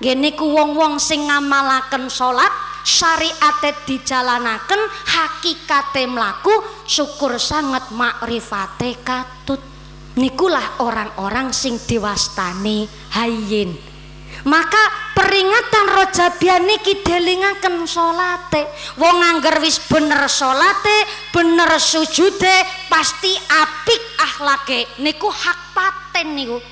nggih niku wong-wong sing ngamalaken salat, syariate dijalanaken, hakikate mlaku, syukur sangat makrifate katut. Nikulah orang-orang sing diwastani hayyin. Maka peringatan Rajabian niki delingaken salate. Wong angger wis bener salate, bener sujude, pasti apik akhlake. Niku hak paten niku.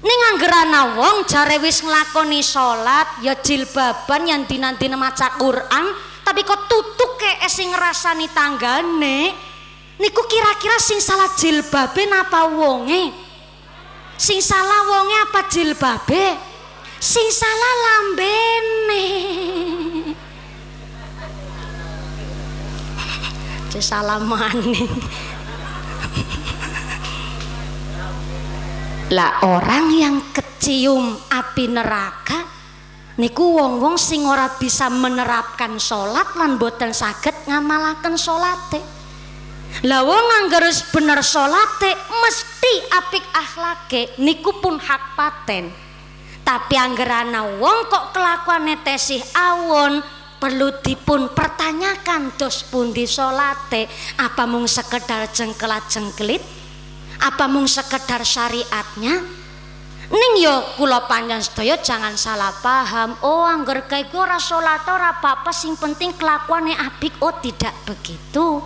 Ning anggerana wong jare wis nglakoni salat ya jilbaban yang dinandine maca Quran, tapi kok tutuk keke sing ngrasani tanggane. Niku kira-kira sing salah jilbabe napa wonge? Sing salah wonge apa jilbabe? Sing salah lambene. Cek salamane. Lah orang yang kecium api neraka niku wong-wong sing ora bisa menerapkan salat lan boten saged ngamalaken salate. Lah wong anggere bener salate mesti apik akhlake, niku pun hak paten. Tapi anggerana wong kok kelakuane tesih awon, perlu dipun pertanyakan dos pundi salate, apa mung sekedar jengkelat-jengkelit? Apa mung sekedar syariatnya? Ning yo kula panjang sedaya jangan salah paham. Oh angger kae ora salat ora apa-apa sing penting kelakuane apik. Oh tidak begitu.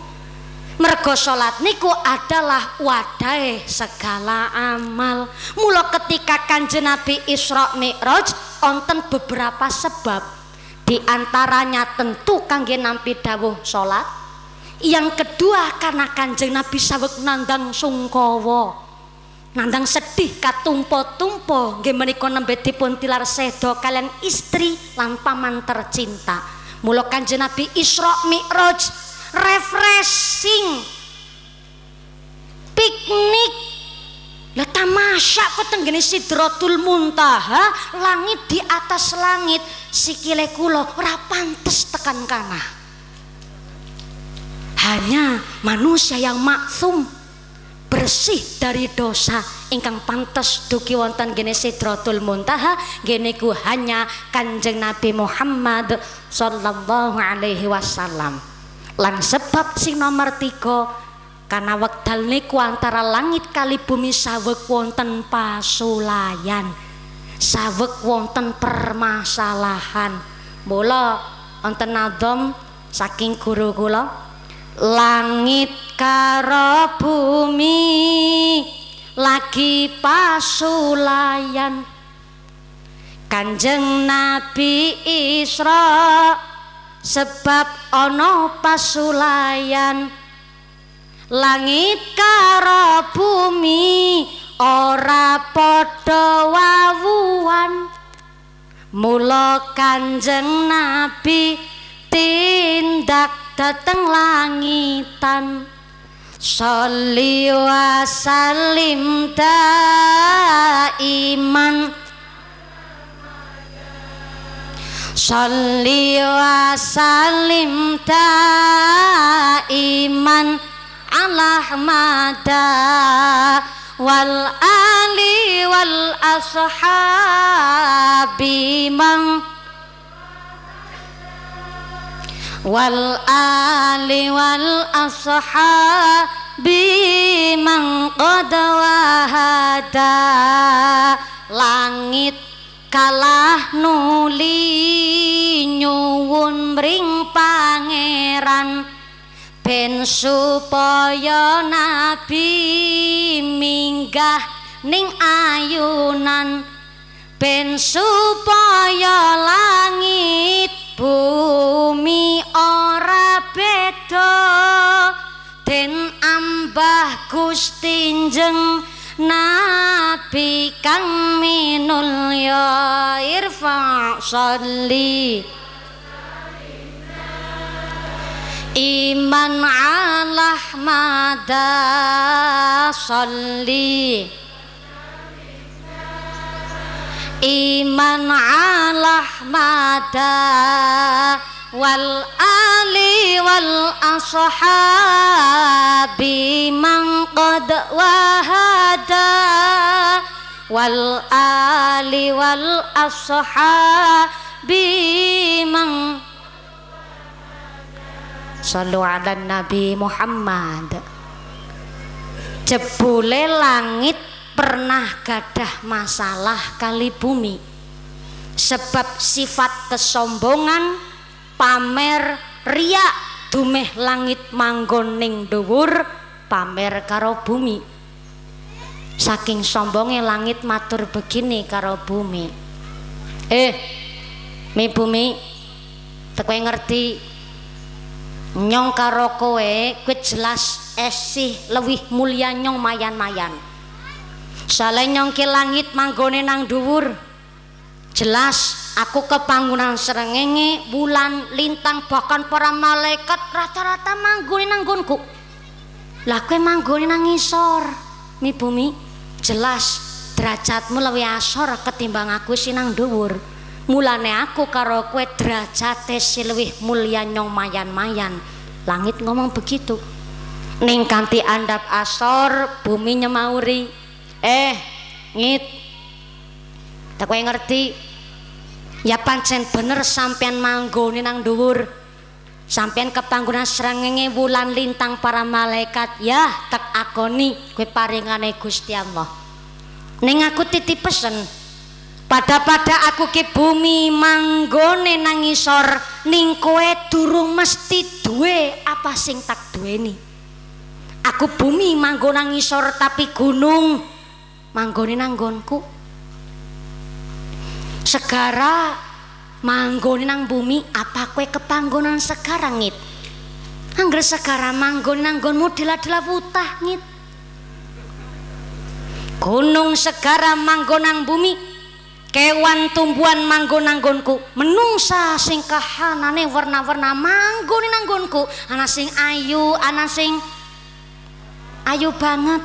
Mergo salat niku adalah wadahe segala amal. Mula ketika Kanjeng Nabi Isra Mi'raj onten beberapa sebab. Di antaranya tentu kangge nampi dawuh salat. Yang kedua karena Kanjeng Nabi saweg nandang sungkawa, nandang sedih katumpo-tumpo nggih menika nembe dipun tilar seda kalian istri lan paman tercinta. Mula Kanjeng Nabi Isra Mi'raj refreshing piknik, lah tamasya kok tenggene Sidratul Muntaha, langit di atas langit, sikile kula ora pantes tekan kana. Hanya manusia yang maksum bersih dari dosa ingkang pantes dugi wonten gene Sidratul Muntaha, geneku hanya Kanjeng Nabi Muhammad sallallahu alaihi wasallam. Lan sebab sing nomor tiga karena wekdal niku antara langit kali bumi saweg wonten pasulayan, saweg wonten permasalahan. Mula wonten nadzam saking guru kula, langit karo bumi lagi pasulayan. Kanjeng Nabi Isra sebab ono pasulayan. Langit karo bumi ora padha wawuhan, mula Kanjeng Nabi tindak dateng langitan, sholli wa sallim daiman, sholli wa sallim daiman ala Ahmada wal ali wal ashabi man, wal ali wal ashabi man qad wahada, langit kalah nuli nyuwun mring pangeran ben supaya Nabi minggah ning ayunan, ben supaya langit bumi ora beda den ambah Gusti Njeng Nabi kang minulya. Irfa sholli iman ala Ahmada, sholli iman ala Ahmada wal ali wal ashabi man qad wahada, wal ali wal ashabi man, shallu ala Nabi Muhammad. Jebule langit pernah gadah masalah kali bumi, sebab sifat kesombongan, pamer, riak, dumeh langit manggon ning dhuwur, pamer karo bumi. Saking sombongnya langit matur begini karo bumi, eh mi bumi, kowe ngerti nyong karo kowe, kowe jelas esih lewih mulia nyong mayan-mayan. Saleh nyong ke langit manggone nang dhuwur, jelas aku kepangunan srengenge, bulan, lintang, bahkan para malaikat rata-rata manggone nang nggonku. Lah kowe manggone nang ngisor, mi bumi, jelas derajatmu lewih asor ketimbang aku sing nang dhuwur. Mulane aku karo kowe derajate silwih mulia nyong mayan-mayan. Langit ngomong begitu. Ning kanthi andhap asor bumi nyemauri, eh ngit, tak kowe ngerti ya pancen bener sampean manggone nang dhuwur, sampean kepanggonan srengenge, wulan, lintang, para malaikat, ya tak akoni kowe paringane Gusti Allah. Ning aku titip pesen, pada-pada aku ke bumi manggone nang isor, ning kowe durung mesti duwe apa sing tak duweni. Aku bumi manggone nang isor, tapi gunung manggone nang nggonku, segara manggone nang bumi. Apa kowe kepanggonan segara ngit? Anggere segara manggone nang nggonmu dela-dela wutah ngit. Gunung segara manggone nang bumi, kewan tumbuhan manggon nang nggonku, menungsa sing kahanane warna-warna manggone nang nggonku, ana sing ayu, ana sing ayu banget,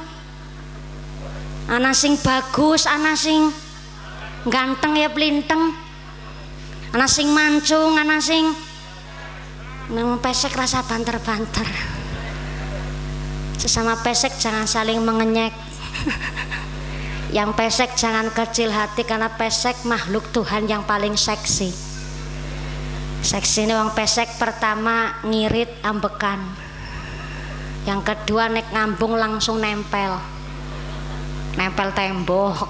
ana sing bagus, ana sing ganteng ya plinteng, ana sing mancung, ana sing nang pesek rasa banter-banter. Sesama pesek jangan saling mengenyek. Yang pesek jangan kecil hati, karena pesek makhluk Tuhan yang paling seksi. Seksi ini wong pesek pertama ngirit ambekan, yang kedua nek ngambung langsung nempel nempel tembok.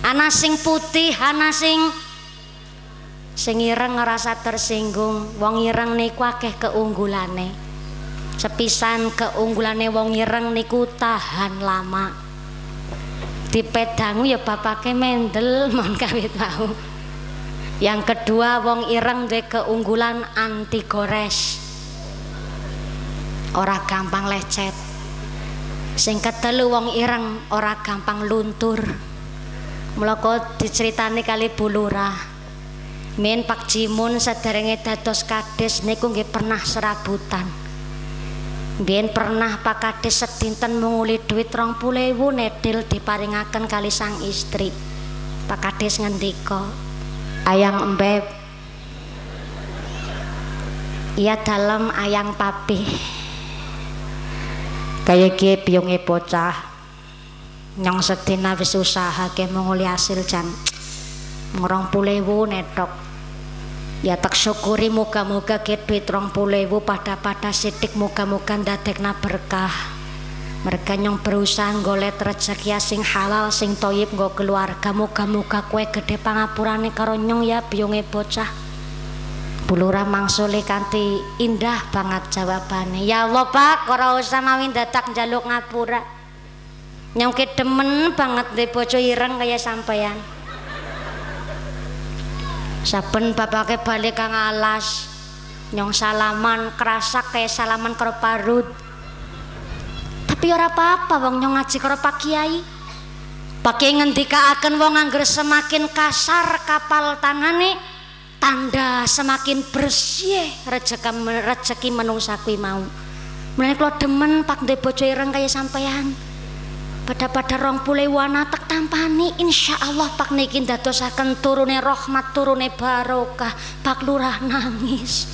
Ana sing putih, ana sing sing ireng ngerasa tersinggung. Wong ireng niku akeh keunggulane, sepisan keunggulane wong ireng niku tahan lama. Dipedangu ya bapake mendel mon kawit wau. Yang kedua wong ireng duwe keunggulan anti gores, ora gampang lecet. Sing katelu wong ireng ora gampang luntur. Mloko diceritani kali Bu Lurah. Min Pak Jimun saderenge dados kades niku nggih pernah serabutan. Biyen pernah Pak Kades sedinten menguli duit rong puluh ewu nedil diparingaken kali sang istri. Pak Kades ngendika, "Ayang Mbeb, iya dalem ayang papi. Kaya ki piyunge bocah nyong sedina wis usahake menguli hasil jan rong puluh ewu netok. Ya tak syukuri muga-muga ki duit rong puluh ewu pada-pada sithik muga-muga ndadekna berkah. Merga nyong berusaha golek rejeki sing halal sing toyib nggo keluarga. Muga-muga kue gede pangapurane karo nyong ya piyunge bocah." Bu Lurah mangsuli kanthi indah banget jawabane. "Ya Allah Pak, ora usah mawin dadak njaluk ngapura. Nyongke demen banget duwe bojo ireng kaya sampeyan. Saben bapake balik kang alas, nyong salaman kerasak kaya salaman karo parut. Tapi ora apa-apa wong nyong ngaji karo Pak Kiai. Pak Kiai ngendikaaken wong angger semakin kasar kapal tangane, tanda semakin bersih rejeki menungsa kuwi mau. Mulane kula demen Pak ndek bojo ireng kaya sampeyan. Pada-pada rong puluh ewu anatek tampani, insyaallah Pak niki ndadosaken turune rahmat, turune barokah." Pak Lurah nangis.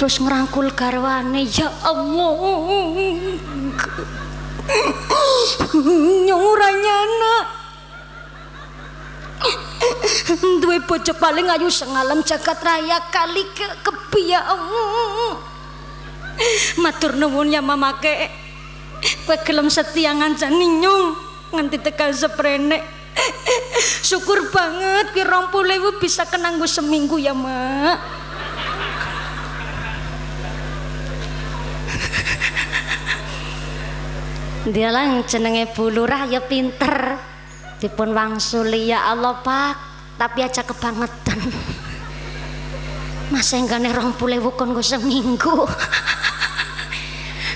Terus ngrangkul garwane, "Ya Allah. Nyong ora nyana. Duwe bojo paling ayu sengalem jagat raya kali ke kebiya. Matur nuwun ya mamake, kowe gelem setia ngancani nyong nganti tekan seprene. Syukur banget ki rong puluh ewu bisa kenanggo seminggu ya Mak." Dia lang jenenge Bu Lurah ya pinter. Dipun wangsuli, "Ya Allah Pak, tapi aja kebangetan. Mas enggane rong puluh ewu kon go seminggu.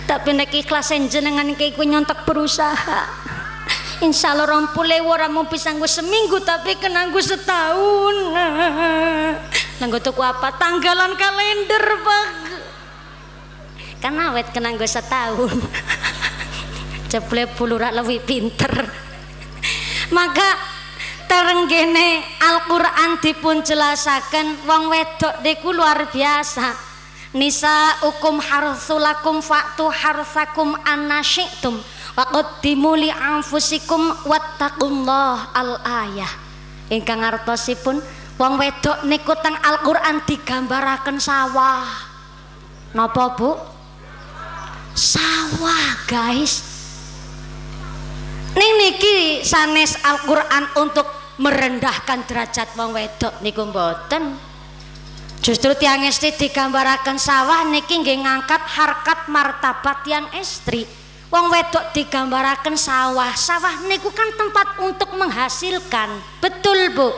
Tapi nek ikhlas jenengan iki kuwi nyontek berusaha, insyaallah rong puluh ewu ora mung bisa nggo seminggu tapi kena nggo setahun. Nang go tuku apa? Tanggalan kalender, Pak. Kan awet kena nggo setahun." Jeble Bu Lurah luwih pinter. Maka terenggene Al-Quran dipun jelasaken wong wedok niku luar biasa. "Nisa ukum harsulakum faktu harsakum anasyitum waqaddimu li anfusikum wattaqullah al ayah." Ingkang artosipun wong wedok niku teng Al-Quran digambaraken sawah. Napa Bu? Sawah guys. Ning niki sanes Al-Quran untuk merendahkan derajat wong wedok niku mboten. Justru tiang istri digambaraken sawah niki nggih ngangkat harkat martabat tiang istri. Wong wedok digambaraken sawah. Sawah niku kan tempat untuk menghasilkan. Betul Bu?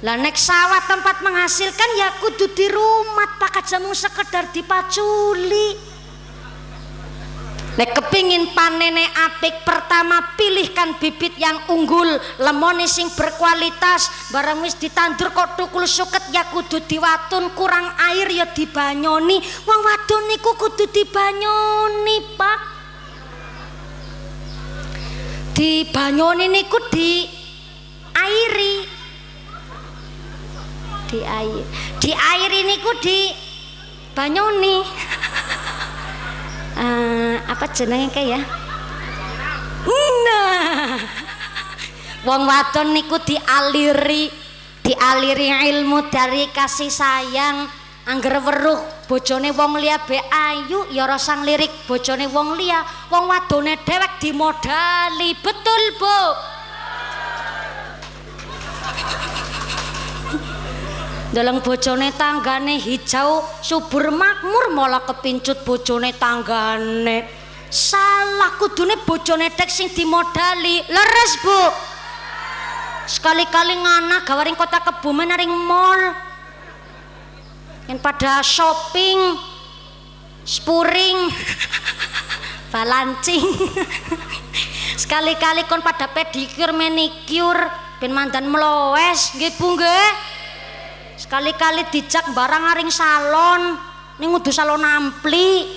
Lah nek sawah tempat menghasilkan ya kudu dirumat, Pak, aja mung sekedar dipaculi. Nek kepingin panene apik, pertama pilihkan bibit yang unggul, lemone sing berkualitas. Barang wis ditandur kok tukul suket ya kudu diwatun, kurang air ya dibanyoni. Wong wadon niku kudu dibanyoni, Pak. Dibanyoni niku di airi. Di air. Di air niku di banyoni. Uh, apa jenenge kaya ya? Nah, wong wadon niku dialiri, dialiri ilmu dari kasih sayang. Angger weruh bojone wong liya be ayu ya ora sang lirik bojone wong liya. Wong wadone dhewek dimodali. Betul Bu? Deleng bojone tanggane hijau subur makmur malah kepincut bojone tanggane. Salah, kudune bojone dek sing dimodali. Leres Bu? Sekali-kali ngana gawaring Kota Kebumen ring mall yang pada shopping spuring balancing. Sekali-kali kon pada pedikur, manikur, ben mandan meloes, nggih Bu nggih. Sekali-kali dijak barang aring salon, ning kudu salon ampli.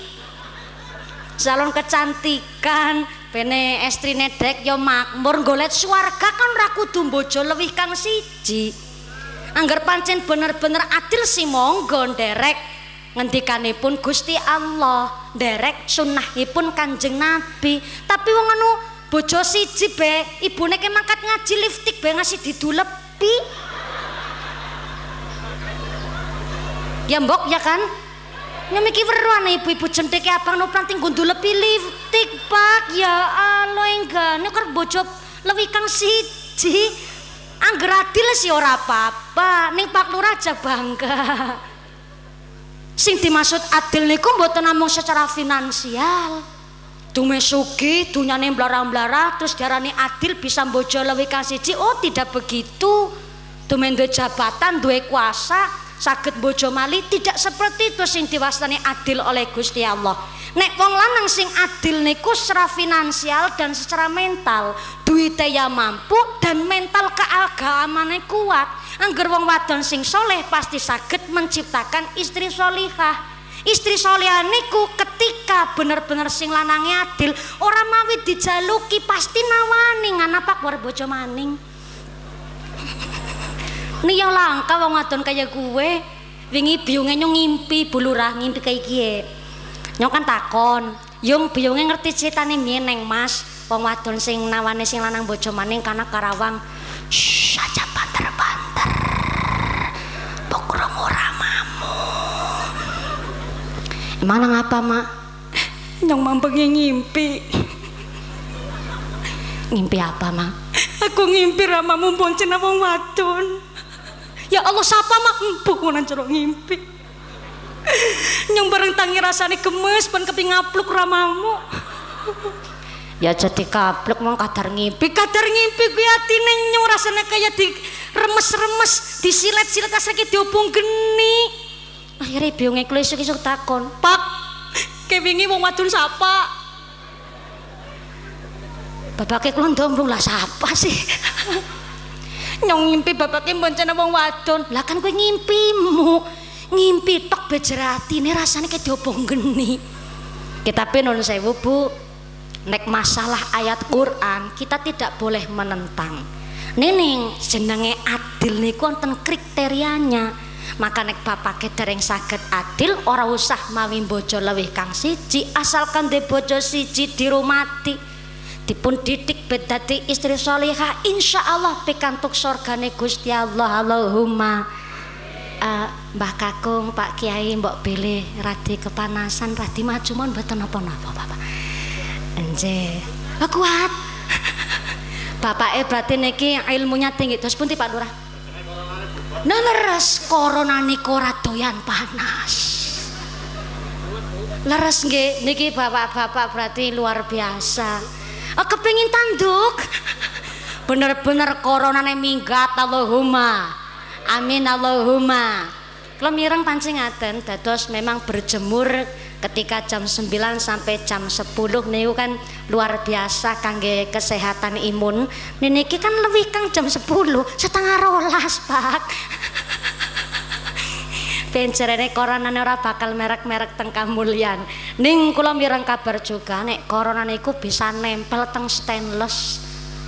Salon kecantikan, bene estrine dek ya makmur golek swarga kan ora kudu bojo luwih kang siji. Angger pancen bener-bener adil si monggo nderek ngendikanipun Gusti Allah, nderek sunnahipun Kanjeng Nabi. Tapi wong anu bojo siji be, ibune ki mangkat ngaji liftik be ngasih didulepi. Ya mbok ya kan? Nyamiki weruane ibu-ibu jentheke abang no planting gondulepi liftik Pak. Ya Allah enggane kok bojo luwih kang siji. Angger adil sih ora apa-apa, ning Pak Lurah aja bangga. Sing dimaksud adil niku mboten namung secara finansial. Dume sugih, dunyane mblara-mblara terus diarani adil bisa bojo luwih kang siji. Oh, tidak begitu. Dume duwe jabatan, duwe kuasa, sakit bojo mali, tidak seperti itu. Sing diwastani adil oleh Gusti Allah. Nek wong lanang sing adil niku secara finansial dan secara mental, duite ya mampu dan mental keagamanane kuat. Angger wong wadon sing soleh pasti sakit menciptakan istri solihah. Istri solihah niku ketika bener-bener sing lanange adil, ora mawi dijaluki pasti nawani ngana pak war bojo maning. Ini yang langka wong wadon kaya gue wingi biyunge nyong ngimpi Bu Lurah, ngimpi kaya iki. Nyong kan takon, yung biyunge ngerti ceritane mbiyen neng Mas, wong wadon sing nawane sing lanang bojo maning kana karawang. Shh, aja banter-banter. Mbok krungu ora mamu. Emang nang apa, Mak? Nyong mambengi ngimpi. Ngimpi apa, Mak? Aku ngimpi ramamu boncen wong wadon. Ya Allah, siapa mak empuk ngono cara ngimpi. Nyong bareng tangi rasane gemes pan keping ngapluk ramamu. Ya jadi kapluk mong kadar ngimpi, kadar ngimpi kuwi atine nyong rasane kaya di remes-remes, disilet-silet asake diobong geni. Akhire biyunge kuwi isuk-isuk takon, "Pak, kewingi wong wadon sapa?" Babake kula ndomblung, "Lah sapa sih?" Nyong ngimpi bapaknya boncana wong wadon. Lah kan gue ngimpimu, ngimpi tok bejerati ini rasanya kayak diobong geni. Kita penon sewu Bu, nek masalah ayat Quran kita tidak boleh menentang. Nining jenenge adil nih konten kriterianya. Maka nek bapaknya dereng saged adil, ora usah mawi bojo lewih kang siji, asalkan de bojo siji dirumati. Dipun didik bedati istri solihah, insya Allah pikantuk sorgane Gusti Allah. Allahumma uh, Mbah Kakung, Pak Kiai, Mbok Bele radi kepanasan, radi maju mon mboten napa-napa Bapak. Enje, oh, kuat. Bapak e berarti niki ilmunya tinggi. Terus pundi Pak Lurah? Leres korona niku ora doyan panas. Leres nggih niki bapak-bapak berarti luar biasa. Kepingin tanduk bener-bener koronane minggat. Allahumma amin. Allahumma kalau mireng pancing ngaten dados memang berjemur ketika jam sembilan sampai jam sepuluh niku kan luar biasa kangge kesehatan imun. Niki kan lebih kang jam sepuluh setengah rolas Pak. Pencerene korona ora bakal merek-merek teng Kamulyan. Ning kula mireng kabar juga nek korona niku bisa nempel teng stainless,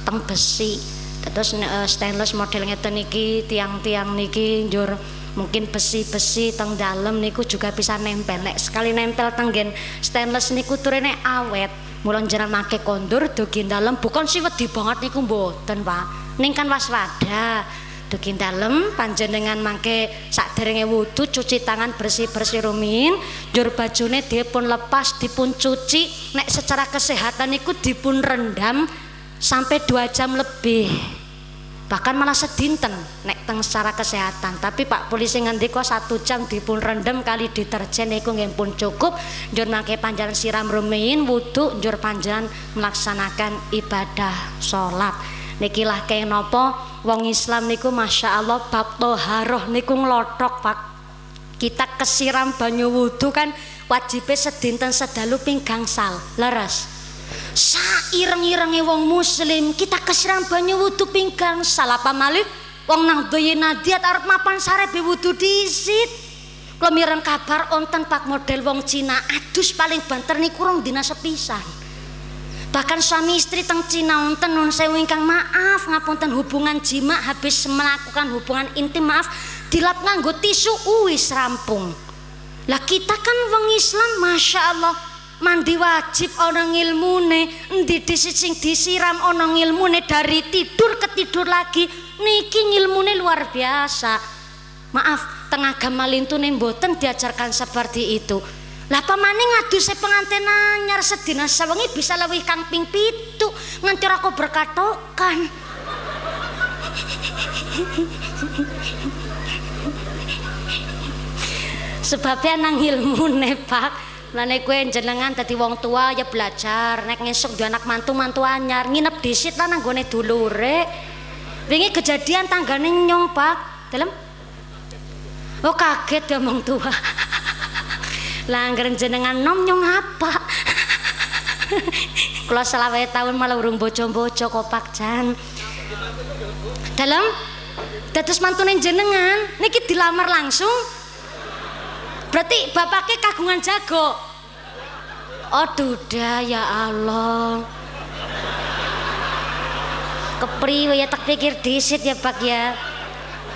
teng besi. Terus uh, stainless model ngeten niki, tiang-tiang niki njur mungkin besi-besi teng dalem niku juga bisa nempel. Nek sekali nempel teng gen stainless niku turene awet. Mulon jenengan make kondur dugi dalem bukan sih wedi banget niku mboten, Pak. Ning kan waspada. Dukin dalem panjenengan mangke sakderenge wudu cuci tangan bersih-bersih rumiyin, njur bajune dipun lepas, dipun cuci, nek secara kesehatan niku dipun rendam sampai dua jam lebih. Bahkan malah sedinten nek teng secara kesehatan. Tapi Pak Polisi ngendika satu jam dipun rendam kali deterjen niku nggih pun cukup, njur mangke panjenengan siram rumiyin, wudu, njur panjenengan melaksanakan ibadah salat. Nikilah kaya napa wong Islam niku masya Allah bab toharoh niku ngelotok Pak. kita kesiram banyu wudhu kan wajibnya sedinten sedalu ping gangsal leres. Saireng-irenge wong muslim kita kesiram banyu wudhu ping gangsal apa malih wong nang doye nadiat arep mapan sare be wudhu disit. Lemireng kabar onten pak model wong Cina adus paling banter nih kurang dina sepisan. Bahkan suami istri teng Cina onten non sewu ingkang maaf ngapunten hubungan jima habis melakukan hubungan intim maaf dilap nganggo tisu uwis rampung. Lah kita kan wong Islam masya Allah mandi wajib onong ilmune endi disit sing disiram onong ilmune dari tidur ke tidur lagi niki ilmune luar biasa. Maaf, tengah agama lintune mboten diajarkan seperti itu. Lah pamane ngaduse penganten anyar sedina sawengi bisa luwih kang ping pitu nganti ora berkatokan. Sebabnya nang ilmune, Pak. Lane kowe jenengan dadi wong tua ya belajar, nek ngesuk duwe anak mantu-mantu anyar, nginep dhisit lan nanggone dulure. Wingi kejadian tanggane nyong, Pak. Dalem oh kaget ya mong tua langgaran jenengan nom nyong apa kalau selama tahun malah urung bojo-bojo kopak jan dalam dados mantunin jenengan niki dilamar langsung berarti bapaknya kagungan jago oh duda ya Allah kepriwe ya tak pikir disit ya pak ya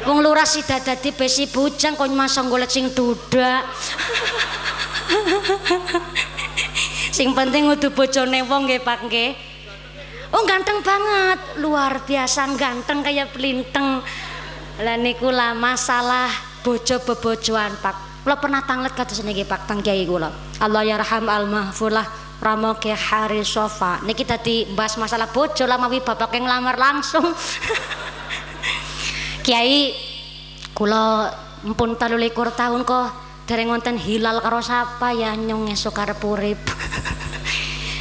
wong lurah si dada di besi bujang kon masang golek sing duda sing penting udah bojone wong nggih Pak nggih oh ganteng banget luar biasa ganteng kayak pelinteng lah niku lah masalah bojo bebojoan Pak kula pernah tanglet kados niki Pak teng kiai kula Allah yarham al mahfulah ramoke hari sofa niki tadi bahas masalah bojo lah mawi bapak yang lamar langsung Kiai, kula mpun telu likur tahun kok dereng wonten hilal karo sapa ya nyong esuk arep urip.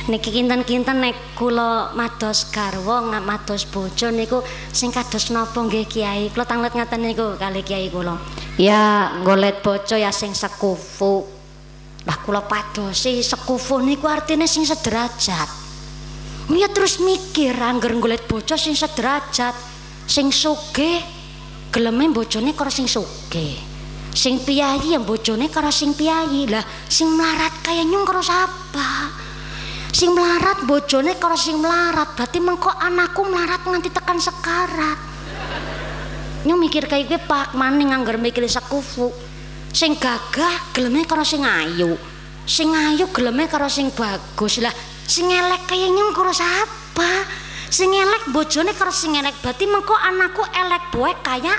Niki kinten-kinten nek kula mados garwa mados bojo niku sing kados napa nggih Kiai? Kula tanglet ngaten niku kali Kiai kula. Ya golek bojo ya sing sekufu. Lah kula padosi sekufu niku artine sing sederajat. Ya terus mikir angger golek bojo sing sederajat, sing sugih geleme bojone karo sing sugih. Sing piyayi ya bojone karo sing piyayi. Lah sing melarat kaya nyong karo sapa? Sing melarat bojone karo sing melarat. Berarti mengko anakku melarat nganti tekan sekarat. Nyong mikir kaya kuwi Pak, maning anggar mikir sekufu. Sing gagah geleme karo sing ayu. Sing ayu geleme karo sing bagus. Lah sing elek kaya nyong karo sapa? Sing elek bojone karo sing elek berarti mengko anakku elek buek kaya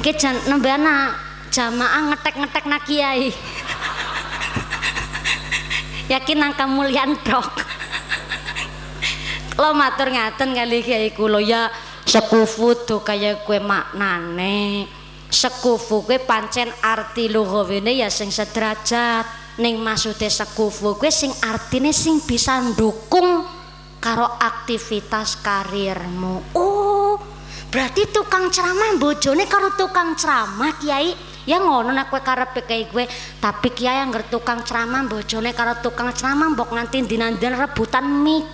nggih jan nembe ana jamaah ngetek-ngetek na kiai yakin nang Kamulyan dok kula matur ngaten kali kiai kula ya sekufu do kaya kowe maknane sekufu kowe pancen arti lugawene ya sing sederajat ning maksude sekufu kuwi sing artine sing bisa ndukung karo aktivitas karirmu. Oh, berarti tukang ceramah bojone karo tukang ceramah Kiai. Ya ngono nek kowe karepe kaya kowe, tapi Kiai anggar tukang ceramah bojone karo tukang ceramah mbok nganti dinandan rebutan mik.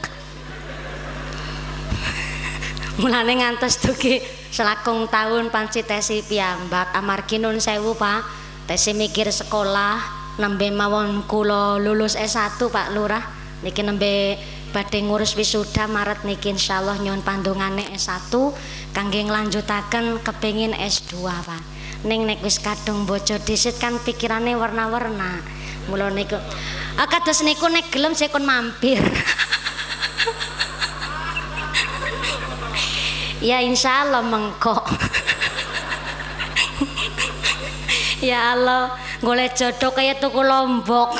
Mulane ngantos dugi selakung tahun panci tesi piyambak amargi nun sewu Pak, tesi mikir sekolah. Nembe mawon kula lulus S satu Pak Lurah niki nembe badhe ngurus wisuda Maret niki insyaallah nyuwun pandongane S satu kangge nglanjutaken kepengin S dua Pak. Ning nek wis kadung bojo disit kan pikirane warna-warna. Mula niku kados niku nek gelem sekon mampir. Ya insyaallah mengko. Ya Allah golek jodoh kayak tuku lombok.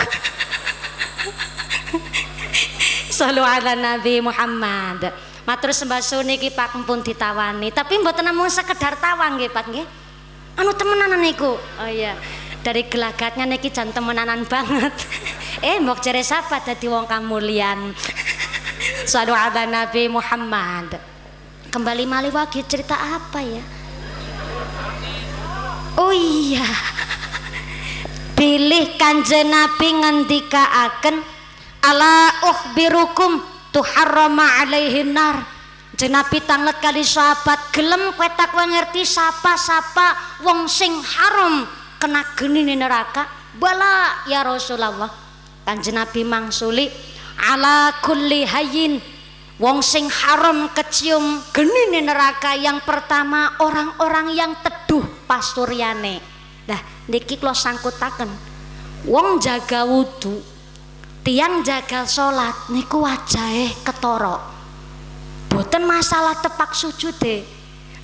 Shallu ala Nabi Muhammad. Matur sembah suni ki Pak mpun ditawani, tapi mboten namung sekedar tawang nggih Pak nggih. Anu temenanan niku. Oh iya, dari gelagatnya niki jan temenanan banget. Eh mbok jere sapa dadi wong Kamulyan. Shallu ala Nabi Muhammad. Kembali Malih Wage cerita apa ya? Oh iya, bilih Kanjeng Nabi ngendikaaken ala ukhbirukum tuharrama alaihin nar. Jenabi tanget kali sahabat gelem kowe tak ngerti sapa-sapa wong sing haram kena genine neraka. Bala ya Rasulullah. Kanjeng Nabi mangsuli ala kulli hayyin, wong sing haram kecium genine neraka yang pertama orang-orang yang teduh pasuryane. Dah niki kula sangkutaken wong jaga wudu, tiang jaga salat niku wajahe ketara. Boten masalah tepak sujude.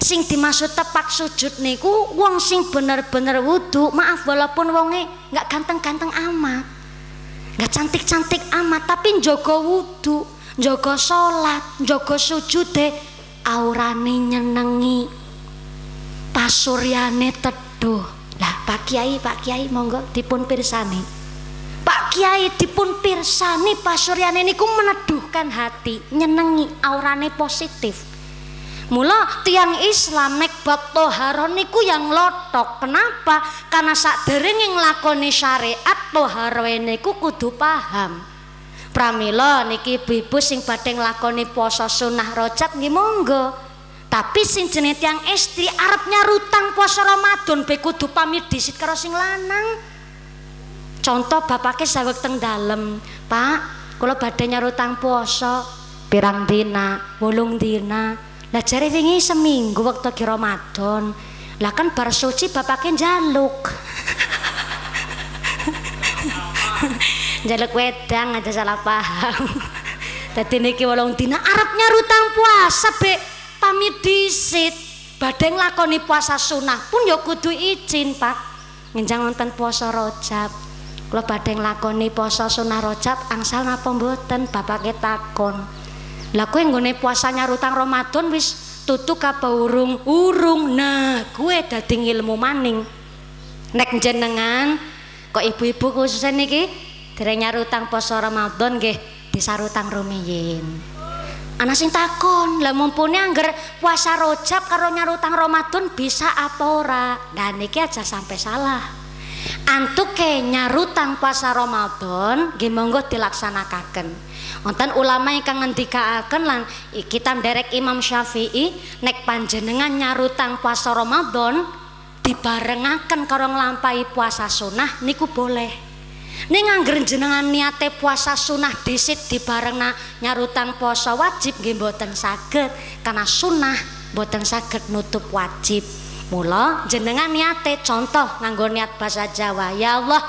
Sing dimaksud tepak sujud niku wong sing bener-bener wudu, maaf walaupun wonge nggak ganteng-ganteng amat, nggak cantik-cantik amat, tapi njogo wudu, njogo sholat, njogo sujude, aurane nyenengi, pasuryane teduh. Lah Pak Kiai, Pak Kiai monggo dipun pirsani, Pak Kiai dipun pirsani pasuryane niku meneduhkan hati, nyenengi, aurane positif. Mula tiang Islam nek bab toharo niku yang lotok. Kenapa? Karena sakderenge nglakoni syariat toharo niku kudu paham. Pramila niki ibu-ibu sing badhe nglakoni poso sunah Rajab nggih monggo. Tapi sing jenenge tiyang istri arep nyarutang poso Ramadan be kudu pamit disit karo sing lanang. Contoh bapake saweg teng dalem, "Pak, kula badhe nyarutang poso pirang dina, wolung dina." Lah jare wingi seminggu wektu Ramadan. Lah kan bar suci bapake njaluk. Njaluk wedang aja salah paham. Tadi niki wolong dina arep nyarutang puasa be pamit disit. Badhe nglakoni puasa sunah pun ya kudu izin, Pak. Ngenjang wonten puasa Rajab. Kula badhe nglakoni puasa sunah Rajab angsal napa mboten? Bapake takon. Lah kowe nggone puasa nyarutang Ramadan wis tutu apa urung? Urung. Nah, kowe dadi ilmu maning. Nek jenengan kok ibu-ibu khususnya niki dereng nyarutang poso Ramadan nggih disarutang rumiyin. Ana sing takon, lah mumpune angger puasa Rajab karo nyarutang Ramadan bisa apa ora? Nah niki aja sampai salah. Antuke nyarutang puasa Ramadan nggih monggo dilaksanakaken. Wonten ulama ingkang ngendikaaken lan iki tanderek Imam Syafi'i nek panjenengan nyarutang puasa Ramadan dibarengaken karo nglampahi puasa sunah niku boleh. Ning angger jenengan niate puasa sunah disit dibarengna nyarutang puasa wajib nggih mboten saged, karena sunah mboten saged nutup wajib. Mula jenengan niate contoh nganggo niat bahasa Jawa, ya Allah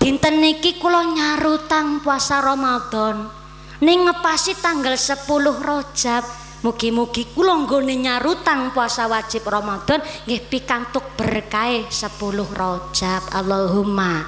dinten niki kula nyarutang puasa Ramadan ning ngepasi tanggal sepuluh Rajab. Mugi-mugi kula nggone nyarutang puasa wajib Ramadan nggih pikantuk berkah sepuluh Rajab. Allahumma.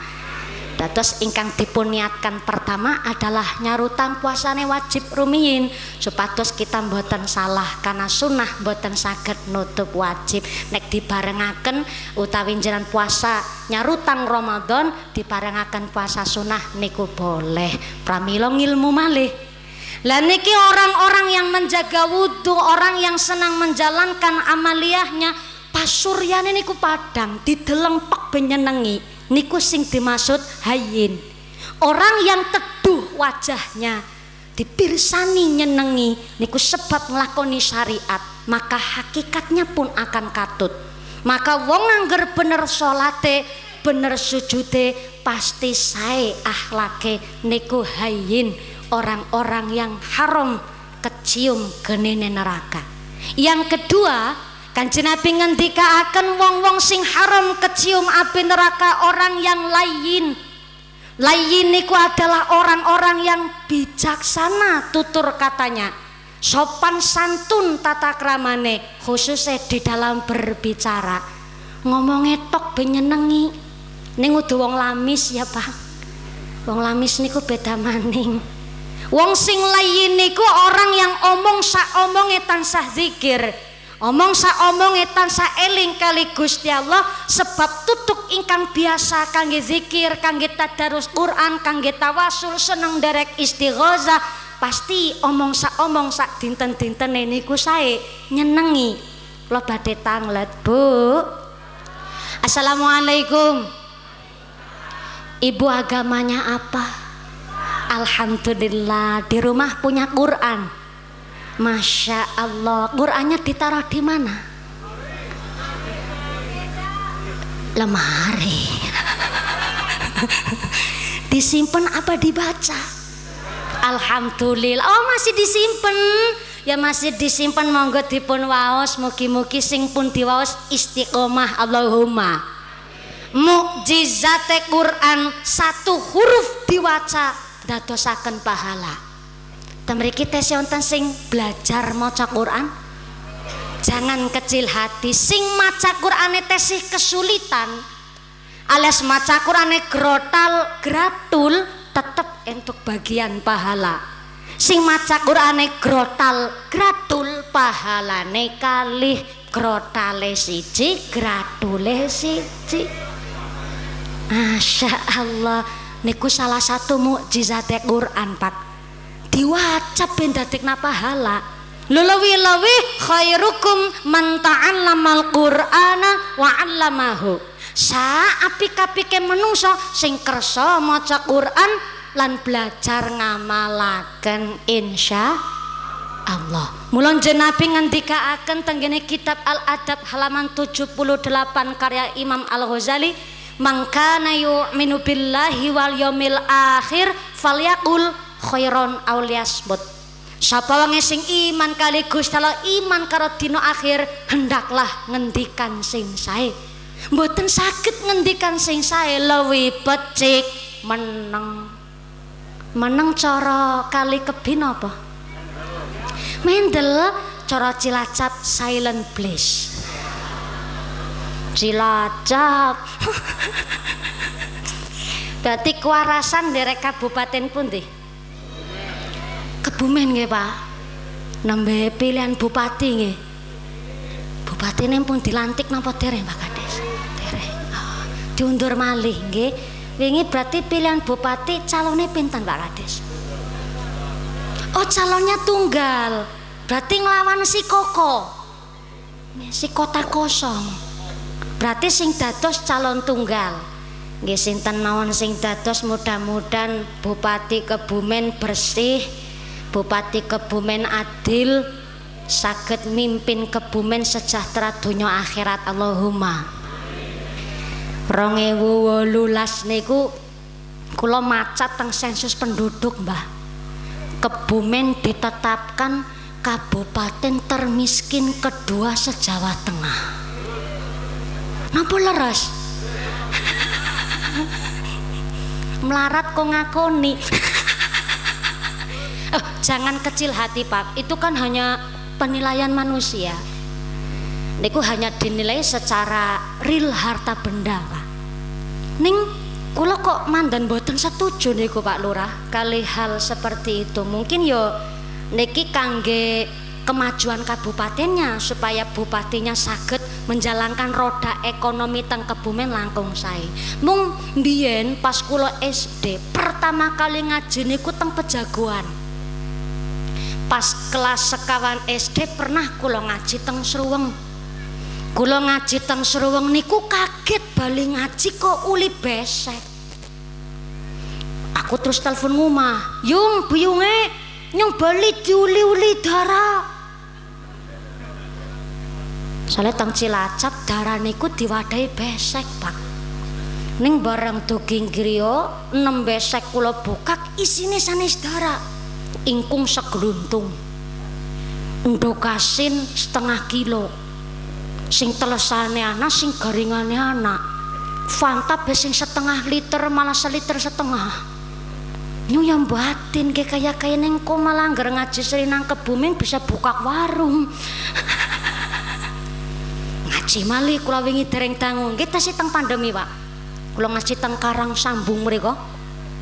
Dados ingkang dipun niatkan pertama adalah nyarutang puasane wajib rumiyin supados kita mboten salah, karena sunah mboten saged nutup wajib. Nek dibarengaken utawi jenengan puasa nyarutang Ramadan dibarengaken puasa sunah niku boleh. Pramila ngilmu malih. Lah niki orang-orang yang menjaga wudu, orang yang senang menjalankan amaliyahnya, pasuryane niku padang dideleng pek benyenengi. Niku sing dimaksud hayin, orang yang teduh wajahnya, dipirsani nyenengi, niku sebab nglakoni syariat, maka hakikatnya pun akan katut. Maka wong angger bener salate, bener sujude, pasti sae akhlake. Niku hayin, orang-orang yang haram kecium genene neraka. Yang kedua, Kanjeng Nabi ngendikaaken wong-wong sing haram kecium api neraka orang yang layin. Layin niku adalah orang-orang yang bijaksana tutur katanya, sopan santun tata kramane, khususnya di dalam berbicara. Ngomongnya tok benyenengi. Ning kudu wong lamis ya, Pak. Wong lamis niku beda maning. Wong sing layin niku orang yang omong sak omonge tansah zikir. Omong sa omong etan sa eling kali Gusti Allah, sebab tutuk ingkang biasa kangge zikir, kangge tadarus Quran, kangge tawasul, seneng derek istighosah pasti omong sak omong sak dinten dinten ini ku saya nyenengi. Lo badai tanglet bu. Assalamualaikum. Ibu agamanya apa? Alhamdulillah di rumah punya Quran. Masya Allah. Qurannya ditaruh di mana? Lemari. Disimpan apa dibaca? Alhamdulillah, oh masih disimpan, ya masih disimpan, monggo dipun waos, mugi-mugi sing pun diwaos istiqomah Allahumma. Mukjizate Quran satu huruf diwaca dadosaken pahala. Temriki teh wonten sing belajar maca Quran, jangan kecil hati. Sing maca Qurane tesih kesulitan, alias maca Qurane grotal gratul tetep untuk bagian pahala. Sing maca Qurane grotal gratul pahalane kalih, grotale siji gratule siji. Masya Allah, niku salah satu mukjizate Quran Pak, diwaca ben dadekna pahala. Lulawi-lawi khairukum man ta'allamal Qur'ana wa 'allamahu. Sa apik-apike menungso sing kersa maca Quran lan belajar ngamalaken insya Allah. Mula Nabi ngendikaaken tenggene kitab Al Adab halaman tujuh puluh delapan karya Imam Al Ghazali, mangkana yu'minu billahi wal yaumil akhir falyaqul khairon aw liyasmut. Sapa wong sing iman kali Gusti Allah, iman karo dina akhir, hendaklah ngendikan sing sae. Mboten saged ngendikan sing sae luwih becik meneng. Meneng cara Kali Gebi apa? Mendel cara Cilacap silent place. Cilacap. Berarti Kuarasan derek kabupaten pundi? Kebumen nggih, Pak. Nembe pilihan bupati nggih. Bupati neng pun dilantik napa dereng, Pak Kades? Dereng. Oh, diundur malih nggih. Wingi berarti pilihan bupati calonnya pinten Pak Kades? Oh calonnya tunggal, berarti ngelawan si koko, si kota kosong. Berarti sing dados calon tunggal. Nggih sinten mawon sing dados, mudah-mudahan bupati Kebumen bersih, bupati Kebumen adil, saged mimpin Kebumen sejahtera dunia akhirat Allahumma. dua ribu wolulas niku kula maca teng sensus penduduk Mbah. Kebumen ditetapkan kabupaten termiskin kedua se-Jawa Tengah. Napa leres? Melarat kok ngakoni. Oh, jangan kecil hati Pak, itu kan hanya penilaian manusia. Niku hanya dinilai secara real harta benda Pak. Ning kula kok mandan boten setuju niku Pak Lurah kali hal seperti itu. Mungkin yo niki kangge kemajuan kabupatennya supaya bupatinya saged menjalankan roda ekonomi teng Kebumen langkung sae. Mung mbiyen pas kula S D pertama kali ngaji niku teng Pejagoan. Pas kelas sekawan S D pernah kula ngaji teng Sruweng. Kula ngaji teng Sruweng niku kaget bali ngaji kok uli besek. Aku terus telepon ngomah, "Yung, buyunge nyong bali diuli-uli darah." Soale teng Cilacap darah niku diwadahi besek, Pak. Ning bareng duging griya enam besek kula bukak isine sanes darah. Ingkung segluntung. Ndokasin setengah kilo. Sing telesane anak, sing garingane anak, Fanta besing setengah liter malah seliter setengah. Nyu yang batin kayak kayak kayak nengko malah ngger ngaji serinang Kebumen bisa buka warung. Ngaji malih kula wingi dereng dangu. Kita sih teng pandemi Pak. Kula ngaji teng Karang Sambung mriko,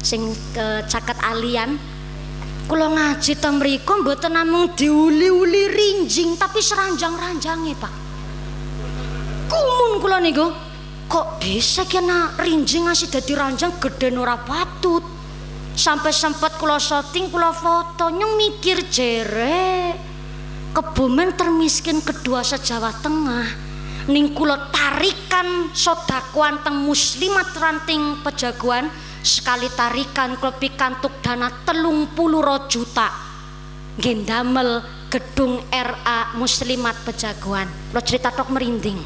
sing ke caket alian. Kula ngaji teng mriko mboten namung diuli-uli rinjing tapi seranjang-ranjange Pak. Kumun kula niku kok bisa kena rinjing ngasih dadi ranjang gede ora patut. sampai sempat kula syuting, kula foto, nyung mikir jere kebumen termiskin kedua se-Jawa Tengah ning kula tarikan sodakuan teng Muslimat ranting pejagoan, sekali tarikan kula pikantuk dana telung puluh ro juta gendamel gedung R A Muslimat pejagoan. Kula cerita tok merinding.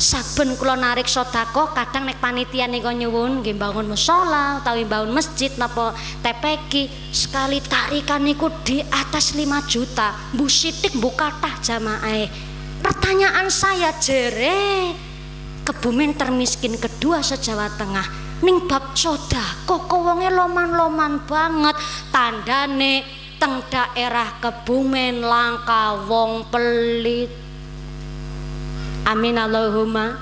Saben kula narik sodako kadang nek panitia nika nyuwun nggih bangun musala utawi bangun masjid napa T P Q, sekali tarikan niku di atas lima juta. Mbu sithik mbu kathah jamaahe. Pertanyaan saya jere kebumen termiskin kedua se-Jawa Tengah ning bab sodako kok wonge loman-loman banget, tandane teng daerah Kebumen langka wong pelit. Amin Allahumma.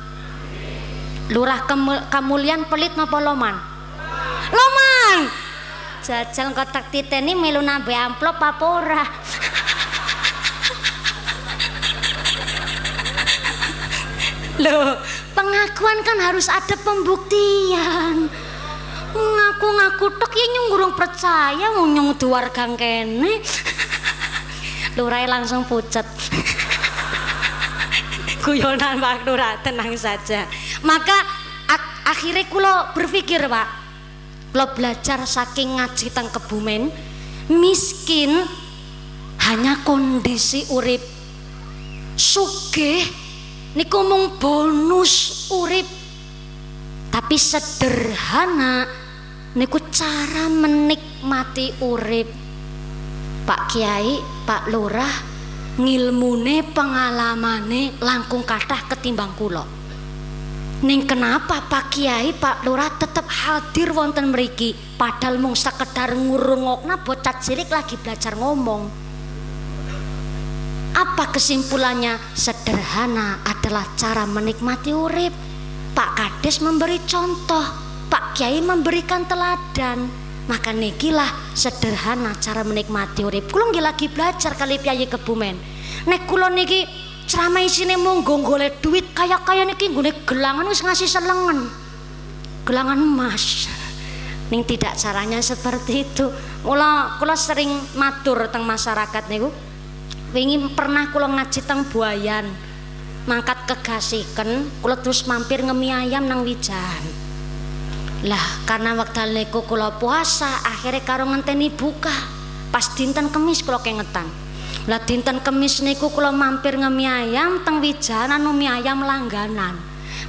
Lurah Kamulyan pelit napa loman? Loman. Jajal kotak titeni melu nambe amplop apa ora? Loh, pengakuan kan harus ada pembuktian. Ngaku-ngaku tok ya nyung gurung percaya nyung duar gang kene. Lurah langsung pucet. Guyonan Pak Lurah, tenang saja. Maka ak akhirnya kulo berpikir Pak, kulo belajar saking ngaji teng Kebumen, miskin hanya kondisi urip, sugih niku mung bonus urip, tapi sederhana niku cara menikmati urip. Pak Kiai, Pak Lurah, ngilmune pengalamane langkung kathah ketimbang kula. Ning kenapa Pak Kiai, Pak Lurah tetep hadir wonten mriki padahal mung sekedar ngurungokna bocah cilik lagi belajar ngomong? Apa kesimpulannya? Sederhana adalah cara menikmati urip. Pak Kades memberi contoh, Pak Kiai memberikan teladan. Maka nikilah sederhana cara menikmati urip. Kulo nggih lagi belajar kali piyayi Kebumen. Nek kulo niki ceramah isine monggo golek duit kaya-kaya niki nggone gelangan wis ngasih selengen. Gelangan emas. Ning tidak caranya seperti itu. Mula kula sering matur teng masyarakat niku. Wingi pernah kula ngaji teng Buayan. Mangkat kegasiken, kula terus mampir ngemi ayam nang Wijan. Lah karena waktu niku kula puasa, akhirnya karo ngenteni buka pas dinten Kemis kula kengetan. Lah dinten Kemis niku kula mampir ngemi ayam teng Wijanan, mie ayam langganan.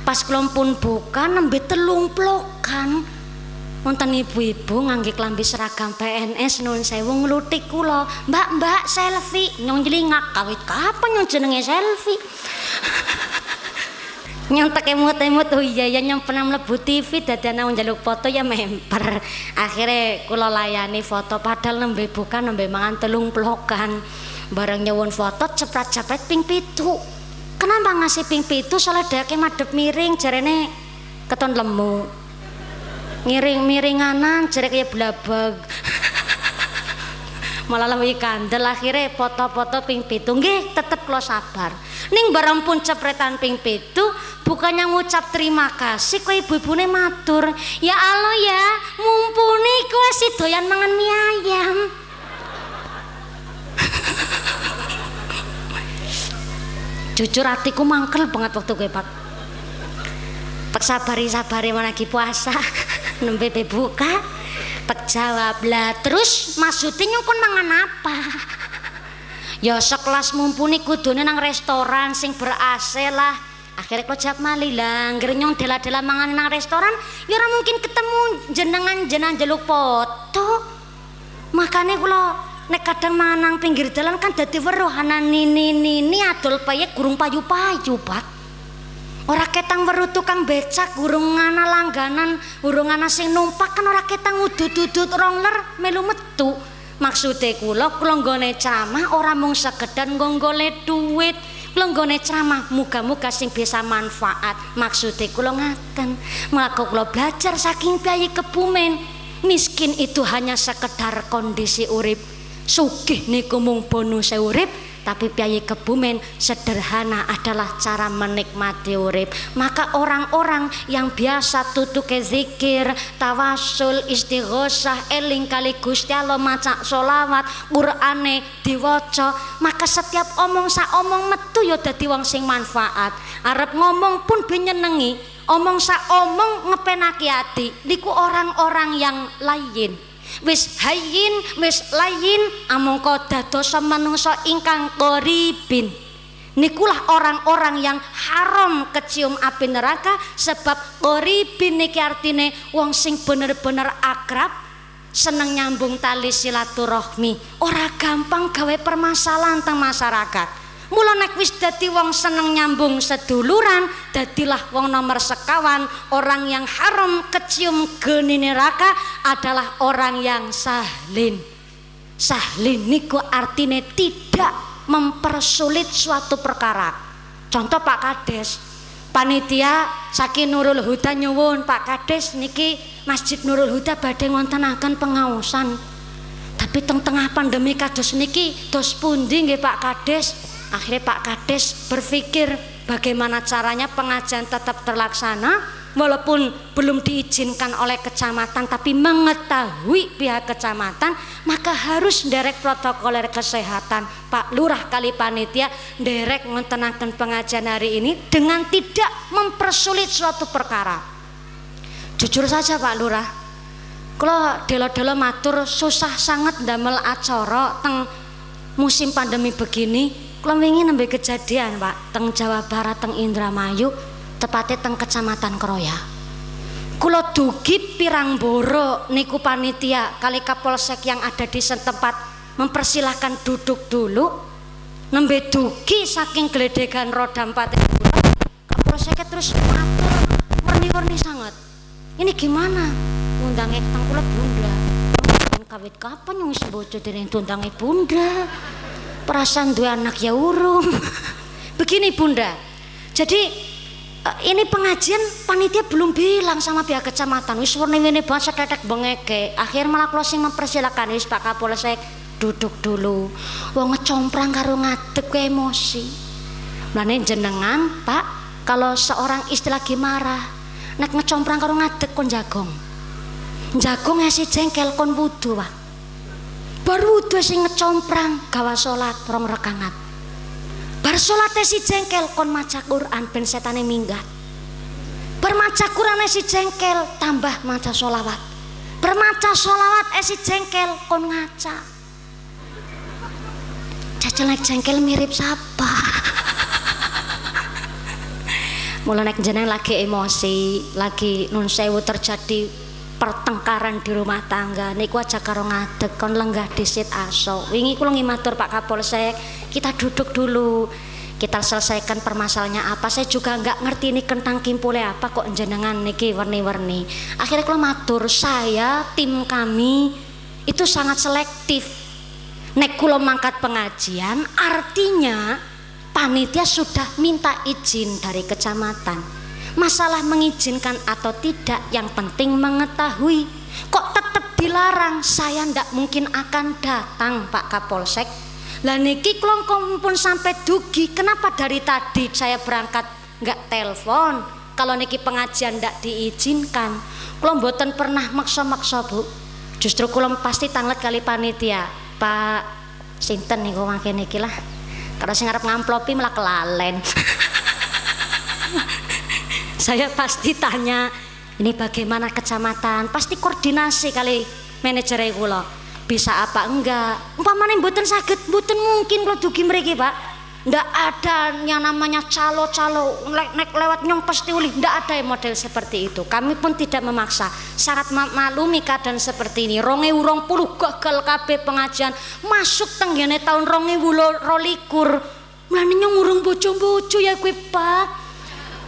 Pas kula pun buka nembe telung plokan. Wonten ibu-ibu ngangge klambi seragam P N S nuwun sewu nglutik kula, "Mbak-mbak selfie." Nyong jlingak, "Kawit kapan nyong jenenge selfie?" Nyontek emut-emut, oh iya ya nyong pernah mlebu T V dadane njaluk foto ya memper. Akhirnya kula layani foto padahal nembe bukan nembe mangan telung plokan. Bareng nyewon foto cepet-cepet ping pitu. Kenapa ngasih ping pitu? Soale dheke madhep miring jarene keton lemu. Miring-miringanan jare kaya blabag. Malah luwih kandel, akhirnya foto-foto ping pitu. Nggih, tetep kula sabar. Ning barang pun cepretan ping pitu, bukannya ngucap terima kasih, kok ibu-ibune matur, "Ya Allah ya, mumpuni kowe si doyan mangan mie ayam." Jujur hatiku mangkel banget waktu kowe, Pak. Tak sabari-sabari lagi puasa, nembe buka. Tak jawab lah, terus maksudnya nyukun mangan apa? Ya sekelas mumpuni kudune nang restoran sing ber-A C lah. Akhirnya kok jawab malih lah, ngerenyong dela-dela mangan nang restoran ya ora mungkin ketemu jenengan jenang jaluk foto. Makanya kalau nek kadang mangan nang pinggir jalan kan dadi weruh ana nini-nini adol payek gurung payu-payu, Pak. Ora ketang weruh tukang becak, urung ana langganan, urung ana sing numpak, kan ora ketang udut-udut rongler melu metu. Maksude kula, kula nggone ceramah ora mung sekedar nggolek duit, kula nggone ceramah muga-muga sing bisa manfaat. Maksude kula ngaten. Mlaka kula belajar saking piyayi Kebumen, miskin itu hanya sekedar kondisi urip. Sugih niku mung bonuse urip, tapi piyayi Kebumen sederhana adalah cara menikmati urip. Maka orang-orang yang biasa tutuke zikir, tawasul, istighosah, eling kali Gusti Allah, maca solawat, Qur'ane diwaca, maka setiap omong sa omong metu ya dadi wong sing manfaat. Arep ngomong pun benyenengi, omong sa omong ngepenaki ati. Niku orang-orang yang lain. Wis hayin, wis layin, amangka dados manungsa ingkang qoribin. Nikulah orang-orang yang haram kecium api neraka, sebab qoribin niki artine wong sing bener-bener akrab, seneng nyambung tali silaturahmi, ora gampang gawe permasalahan teng masyarakat. Mula nek wis dadi wong seneng nyambung seduluran, dadilah wong nomor sekawan. Orang yang haram kecium geni neraka adalah orang yang sahlin. Sahlin niku artine tidak mempersulit suatu perkara. Contoh Pak Kades, panitia saking Nurul Huda nyuwun Pak Kades niki Masjid Nurul Huda badhe ngontenaken pengaosan. Tapi teng tengah pandemi kados niki dos pundi nggih Pak Kades? Akhirnya Pak Kades berpikir bagaimana caranya pengajian tetap terlaksana walaupun belum diizinkan oleh kecamatan, tapi mengetahui pihak kecamatan, maka harus derek protokol kesehatan. Pak Lurah kali panitia derek mengenakan pengajian hari ini dengan tidak mempersulit suatu perkara. Jujur saja Pak Lurah, kalau delo-delo matur susah sangat damel acara teng musim pandemi begini. Kalau ingin nembe kejadian Pak, teng Jawa Barat, teng Indramayu, tepatnya teng Kecamatan Kroya. Kulo dugi pirang boro niku panitia kali Kapolsek yang ada di setempat mempersilahkan duduk dulu. Nembe dugi saking geledegan roda empat itu, Kapolsek terus matur murni-murni sangat. Ini gimana? Undange teng kula Bunda. Kawit kapan wis bojo dereng tundange Bunda? Perasaan dua anak ya urung. Begini Bunda, jadi ini pengajian panitia belum bilang sama pihak kecamatan. Wis warni-warni banget setetek bengeke. Akhir malah closing mempersilakan wis Pak Kapolsek duduk dulu. Wong ngecomprang karo ngadeg emosi. Mlane jenengan Pak, kalau seorang istri lagi marah, nek ngecomprang karo ngadeg kon jagong. Jagong ngasih jengkel kon wudu Pak. Baru wudhu sing ngecomprang gawa salat rong rakaat. Bar salate si jengkel kon maca Quran ben setane minggat. Bar maca Qurane si jengkel tambah maca selawat. Bar maca selawat eh si jengkel kon ngaca. Jajal nek jengkel mirip sapa? Mula nek jeneng lagi emosi, lagi nun sewu terjadi pertengkaran di rumah tangga niku aja karo ngadeg kon lenggah disit aso. Wingi kula ngimatur Pak Kapolsek, kita duduk dulu, kita selesaikan permasalahannya apa. Saya juga nggak ngerti ini kentang kimpule apa kok jenengan niki warni-warni. Akhirnya kula matur, saya tim kami itu sangat selektif. Nek kula mangkat pengajian artinya panitia sudah minta izin dari kecamatan. Masalah mengizinkan atau tidak, yang penting mengetahui. Kok tetap dilarang? Saya ndak mungkin akan datang Pak Kapolsek. Lah niki klongkong pun sampai dugi, kenapa dari tadi saya berangkat nggak telepon? Kalau niki pengajian ndak diizinkan, klong boten pernah maksa-maksa Bu. Justru klong pasti tanglet kali panitia. Pak sinten niku mangke niki lah. Karena sing arep ngamplopi malah kelalen. Saya pasti tanya ini bagaimana kecamatan, pasti koordinasi kali manajer kula bisa apa enggak. Umpamane mboten saged, mboten mungkin kula dugi mriki Pak, ndak ada yang namanya calo-calo nek lewat nyong pasti ulih, ndak ada model seperti itu. Kami pun tidak memaksa, sangat maklumi keadaan seperti ini. Rong ewu rong puluh gagal kabeh pengajian masuk tenggene tahun rong ewu rolikur. Mulane nyong urung bojo-bojo ya kuwi Pak.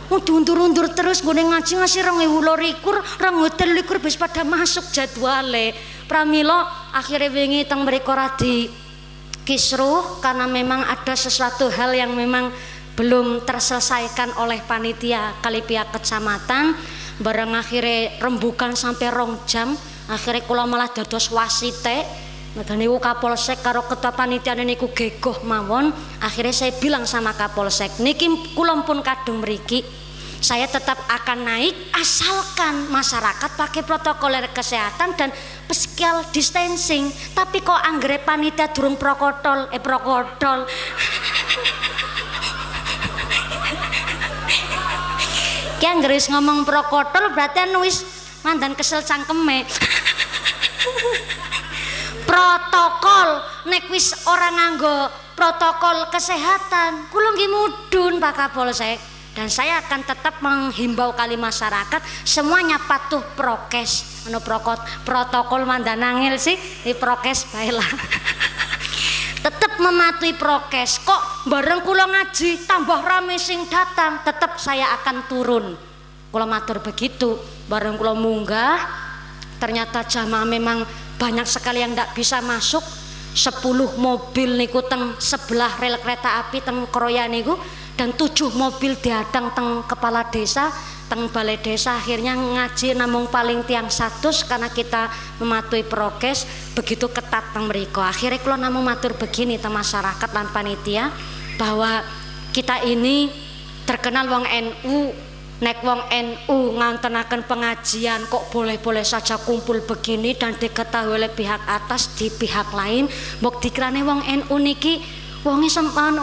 Undur-undur terus gue ngaji ngasih orang ngewulorikur, orang hotel likur bis pada masuk jadwale. Pramilo akhirnya wingi teng mriko radi kisruh karena memang ada sesuatu hal yang memang belum terselesaikan oleh panitia kali pihak kecamatan. Bareng akhirnya rembukan sampai rong jam, akhirnya kula malah dados wasite Madane niku Kapolsek karo ketua panitiane niku gegoh mawon. Akhirnya saya bilang sama Kapolsek, niki kula pun kadung mriki, saya tetap akan naik asalkan masyarakat pakai protokol kesehatan dan physical distancing. Tapi kok anggere panitia durung protokol eh protokol. Ki anggere ngomong protokol berarti anu wis mandan kesel cangkeme. Protokol nek wis orang nganggo protokol kesehatan kula nggih mudhun Pak Kapolsek, dan saya akan tetap menghimbau kali masyarakat semuanya patuh prokes. Ono prokot protokol mandan angel sih di prokes baiklah. Tetap mematuhi prokes. Kok bareng kula ngaji tambah rame sing datang, tetap saya akan turun. Kula matur begitu, bareng kula munggah ternyata jamaah memang banyak sekali yang tidak bisa masuk. Sepuluh mobil niku teng sebelah rel kereta api teng Kroya niku, dan tujuh mobil diadang teng kepala desa teng balai desa. Akhirnya ngaji namung paling tiang satu karena kita mematuhi prokes begitu ketat teng mriko. Akhirnya kalau namung matur begini teng masyarakat lan panitia bahwa kita ini terkenal wong N U. Nek wong N U ngantenaken pengajian kok boleh-boleh saja kumpul begini dan diketahui oleh pihak atas di pihak lain. Mbok dikrane wong N U niki wonge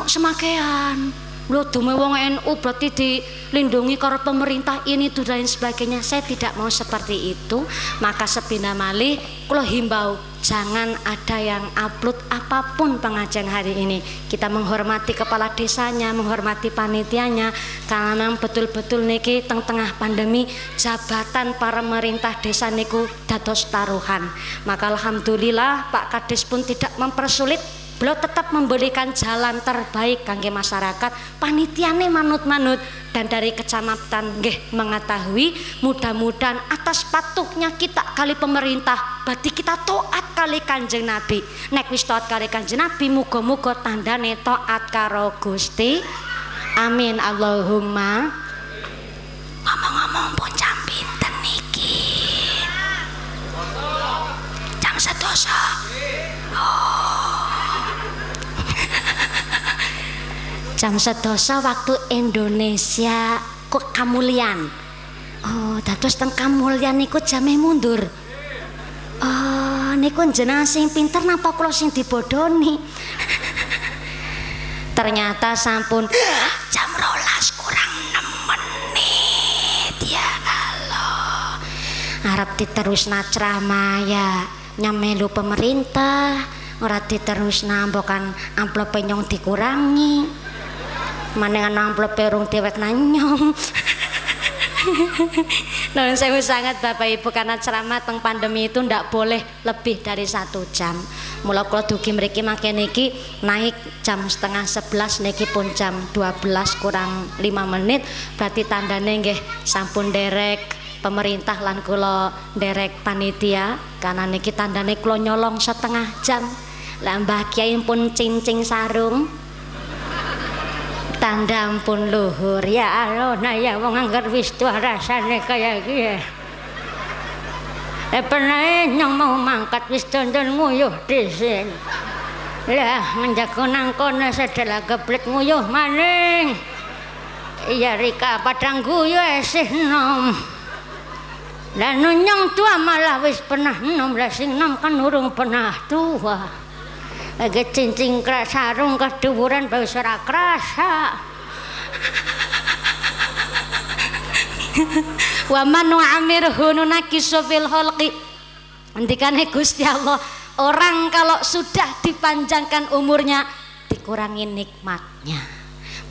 semakean. Lho dume wong N U berarti dilindungi karo pemerintah ini tuh dan sebagainya. Saya tidak mau seperti itu. Maka sepindah malih kula himbau jangan ada yang upload apapun pengajian hari ini. Kita menghormati kepala desanya, menghormati panitianya, karena betul-betul niki teng tengah pandemi jabatan para pemerintah desa niku dados taruhan. Maka alhamdulillah Pak Kades pun tidak mempersulit, beliau tetap memberikan jalan terbaik kangge masyarakat. Panitiane manut-manut dan dari kecamatan nggih mengetahui. Mudah-mudahan atas patuhnya kita kali pemerintah berarti kita taat kali Kanjeng Nabi. Nek wis taat kali Kanjeng Nabi muga-muga tandane taat karo Gusti. Amin Allahumma. Ngomong-ngomong pun jam pinten niki? Jam sedoso. Oh. Jam sedoso waktu Indonesia kok Kamulyan. Oh, dados teng Kamulyan niku jame mundur. Oh, niku jenengan sing pinter napa kula sing dibodoni? Ternyata sampun jam rolas kurang enam menit. Ya Allah. Arep diterusna ceramah ya nyamelu pemerintah, ora diterusna mbokan amplope nyong dikurangi. Manengan amplop perung dewek nanyong. Nuhun sewu sangat Bapak Ibu, karena ceramah teng pandemi itu ndak boleh lebih dari satu jam. Mula kula dugi mriki mangke niki naik jam setengah sebelas niki pun jam dua belas kurang lima menit. Berarti tandane nggih sampun derek pemerintah lan kula derek panitia, karena niki tandane kula nyolong setengah jam. Lah Mbah Kiai pun cincing sarung. Tanda ampun luhur ya Allah, ya wong angger wis tuwa rasane kaya iki. Eh penae nyong mau mangkat wis dondon nguyuh dhisik. Lah menjago nang kono sedela geblek nguyuh maning. Iya rika padang guyu esih nom. Lah nyong tua malah wis pernah nom, lah sing nom kan urung pernah tua. Lagi cincing keras sarung keduburan bau suara kerasa. Wa manu amir hununakis fil holqi. Ngendikane Gusti Allah, orang kalau sudah dipanjangkan umurnya dikurangi nikmatnya.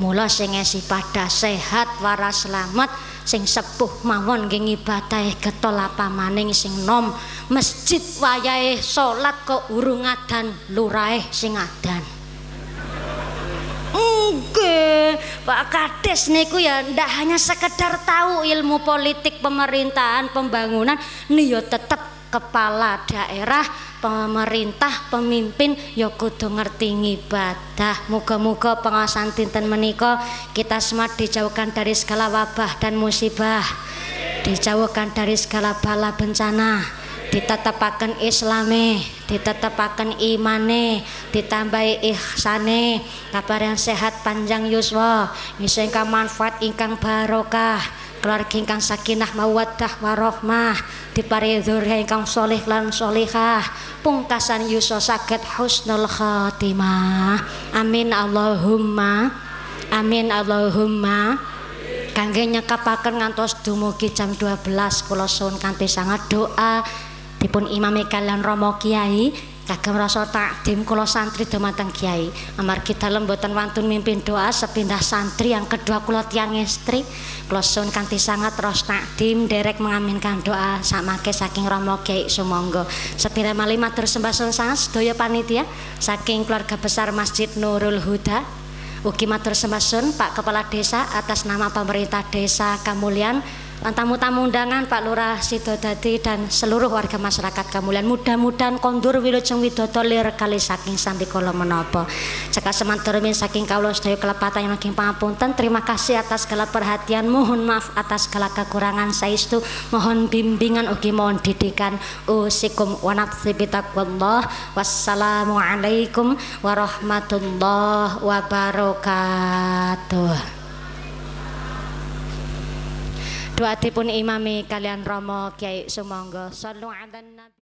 Mula sing esi pada sehat waras selamat, sing sepuh mawon nggih ibadahe getol apamaning sing nom. Masjid wayahe salat kok urung adan lurahe sing adan. Nggih, Pak Kades niku ya ndak hanya sekedar tahu ilmu politik pemerintahan pembangunan, niku tetep kepala daerah pemerintah pemimpin ya kudu ngerti ngibadah. Muga-muga pengawasan dinten menika kita semua dijauhkan dari segala wabah dan musibah, dijauhkan dari segala bala bencana, ditetepaken islame, ditetepaken imane, ditambahi ihsane, kabar yang sehat panjang yuswa, iseng manfaat ingkang barokah, keluarga ingkang sakinah mawaddah warohmah, diparingi dzurriyyah ingkang sholih lan sholihah, pungkasan yuswa saged husnul khotimah. Amin Allahumma, amin Allahumma. Kangge nyekapaken ngantos dumugi jam dua belas kula suwun kanthi sanget doa dipun imami kalian Romo Kiai kagem rasa takdim kula santri dumateng Kiai. Amargi dalem boten wantun mimpin doa sepindah santri yang kedua kula tiyang estri kula suwun kanthi sanget ros takdim derek mengaminkan doa samake saking Romo Kiai sumangga. Sepindah malih matur sembah suwun sanget sedaya panitia saking keluarga besar Masjid Nurul Huda. Ugi matur sembah suwun Pak Kepala Desa atas nama pemerintah Desa Kamulyan, tamu-tamu undangan Pak Lurah Sidodadi dan seluruh warga masyarakat Kamulyan. Mudah-mudahan kondur wilujeng widodo lir kali saking sambi kala menapa. Cekak semantur min saking kawula sedaya kelepatan yang naging pangapunten. Terima kasih atas segala perhatian. Mohon maaf atas segala kekurangan saestu. Mohon bimbingan ugi mohon didikan. Usikum wa nafsi bitaqwallah. Wassalamualaikum warahmatullahi wabarakatuh. Doa dipun imami kalian Romo Kiai sumangga. Sallu ala nabi.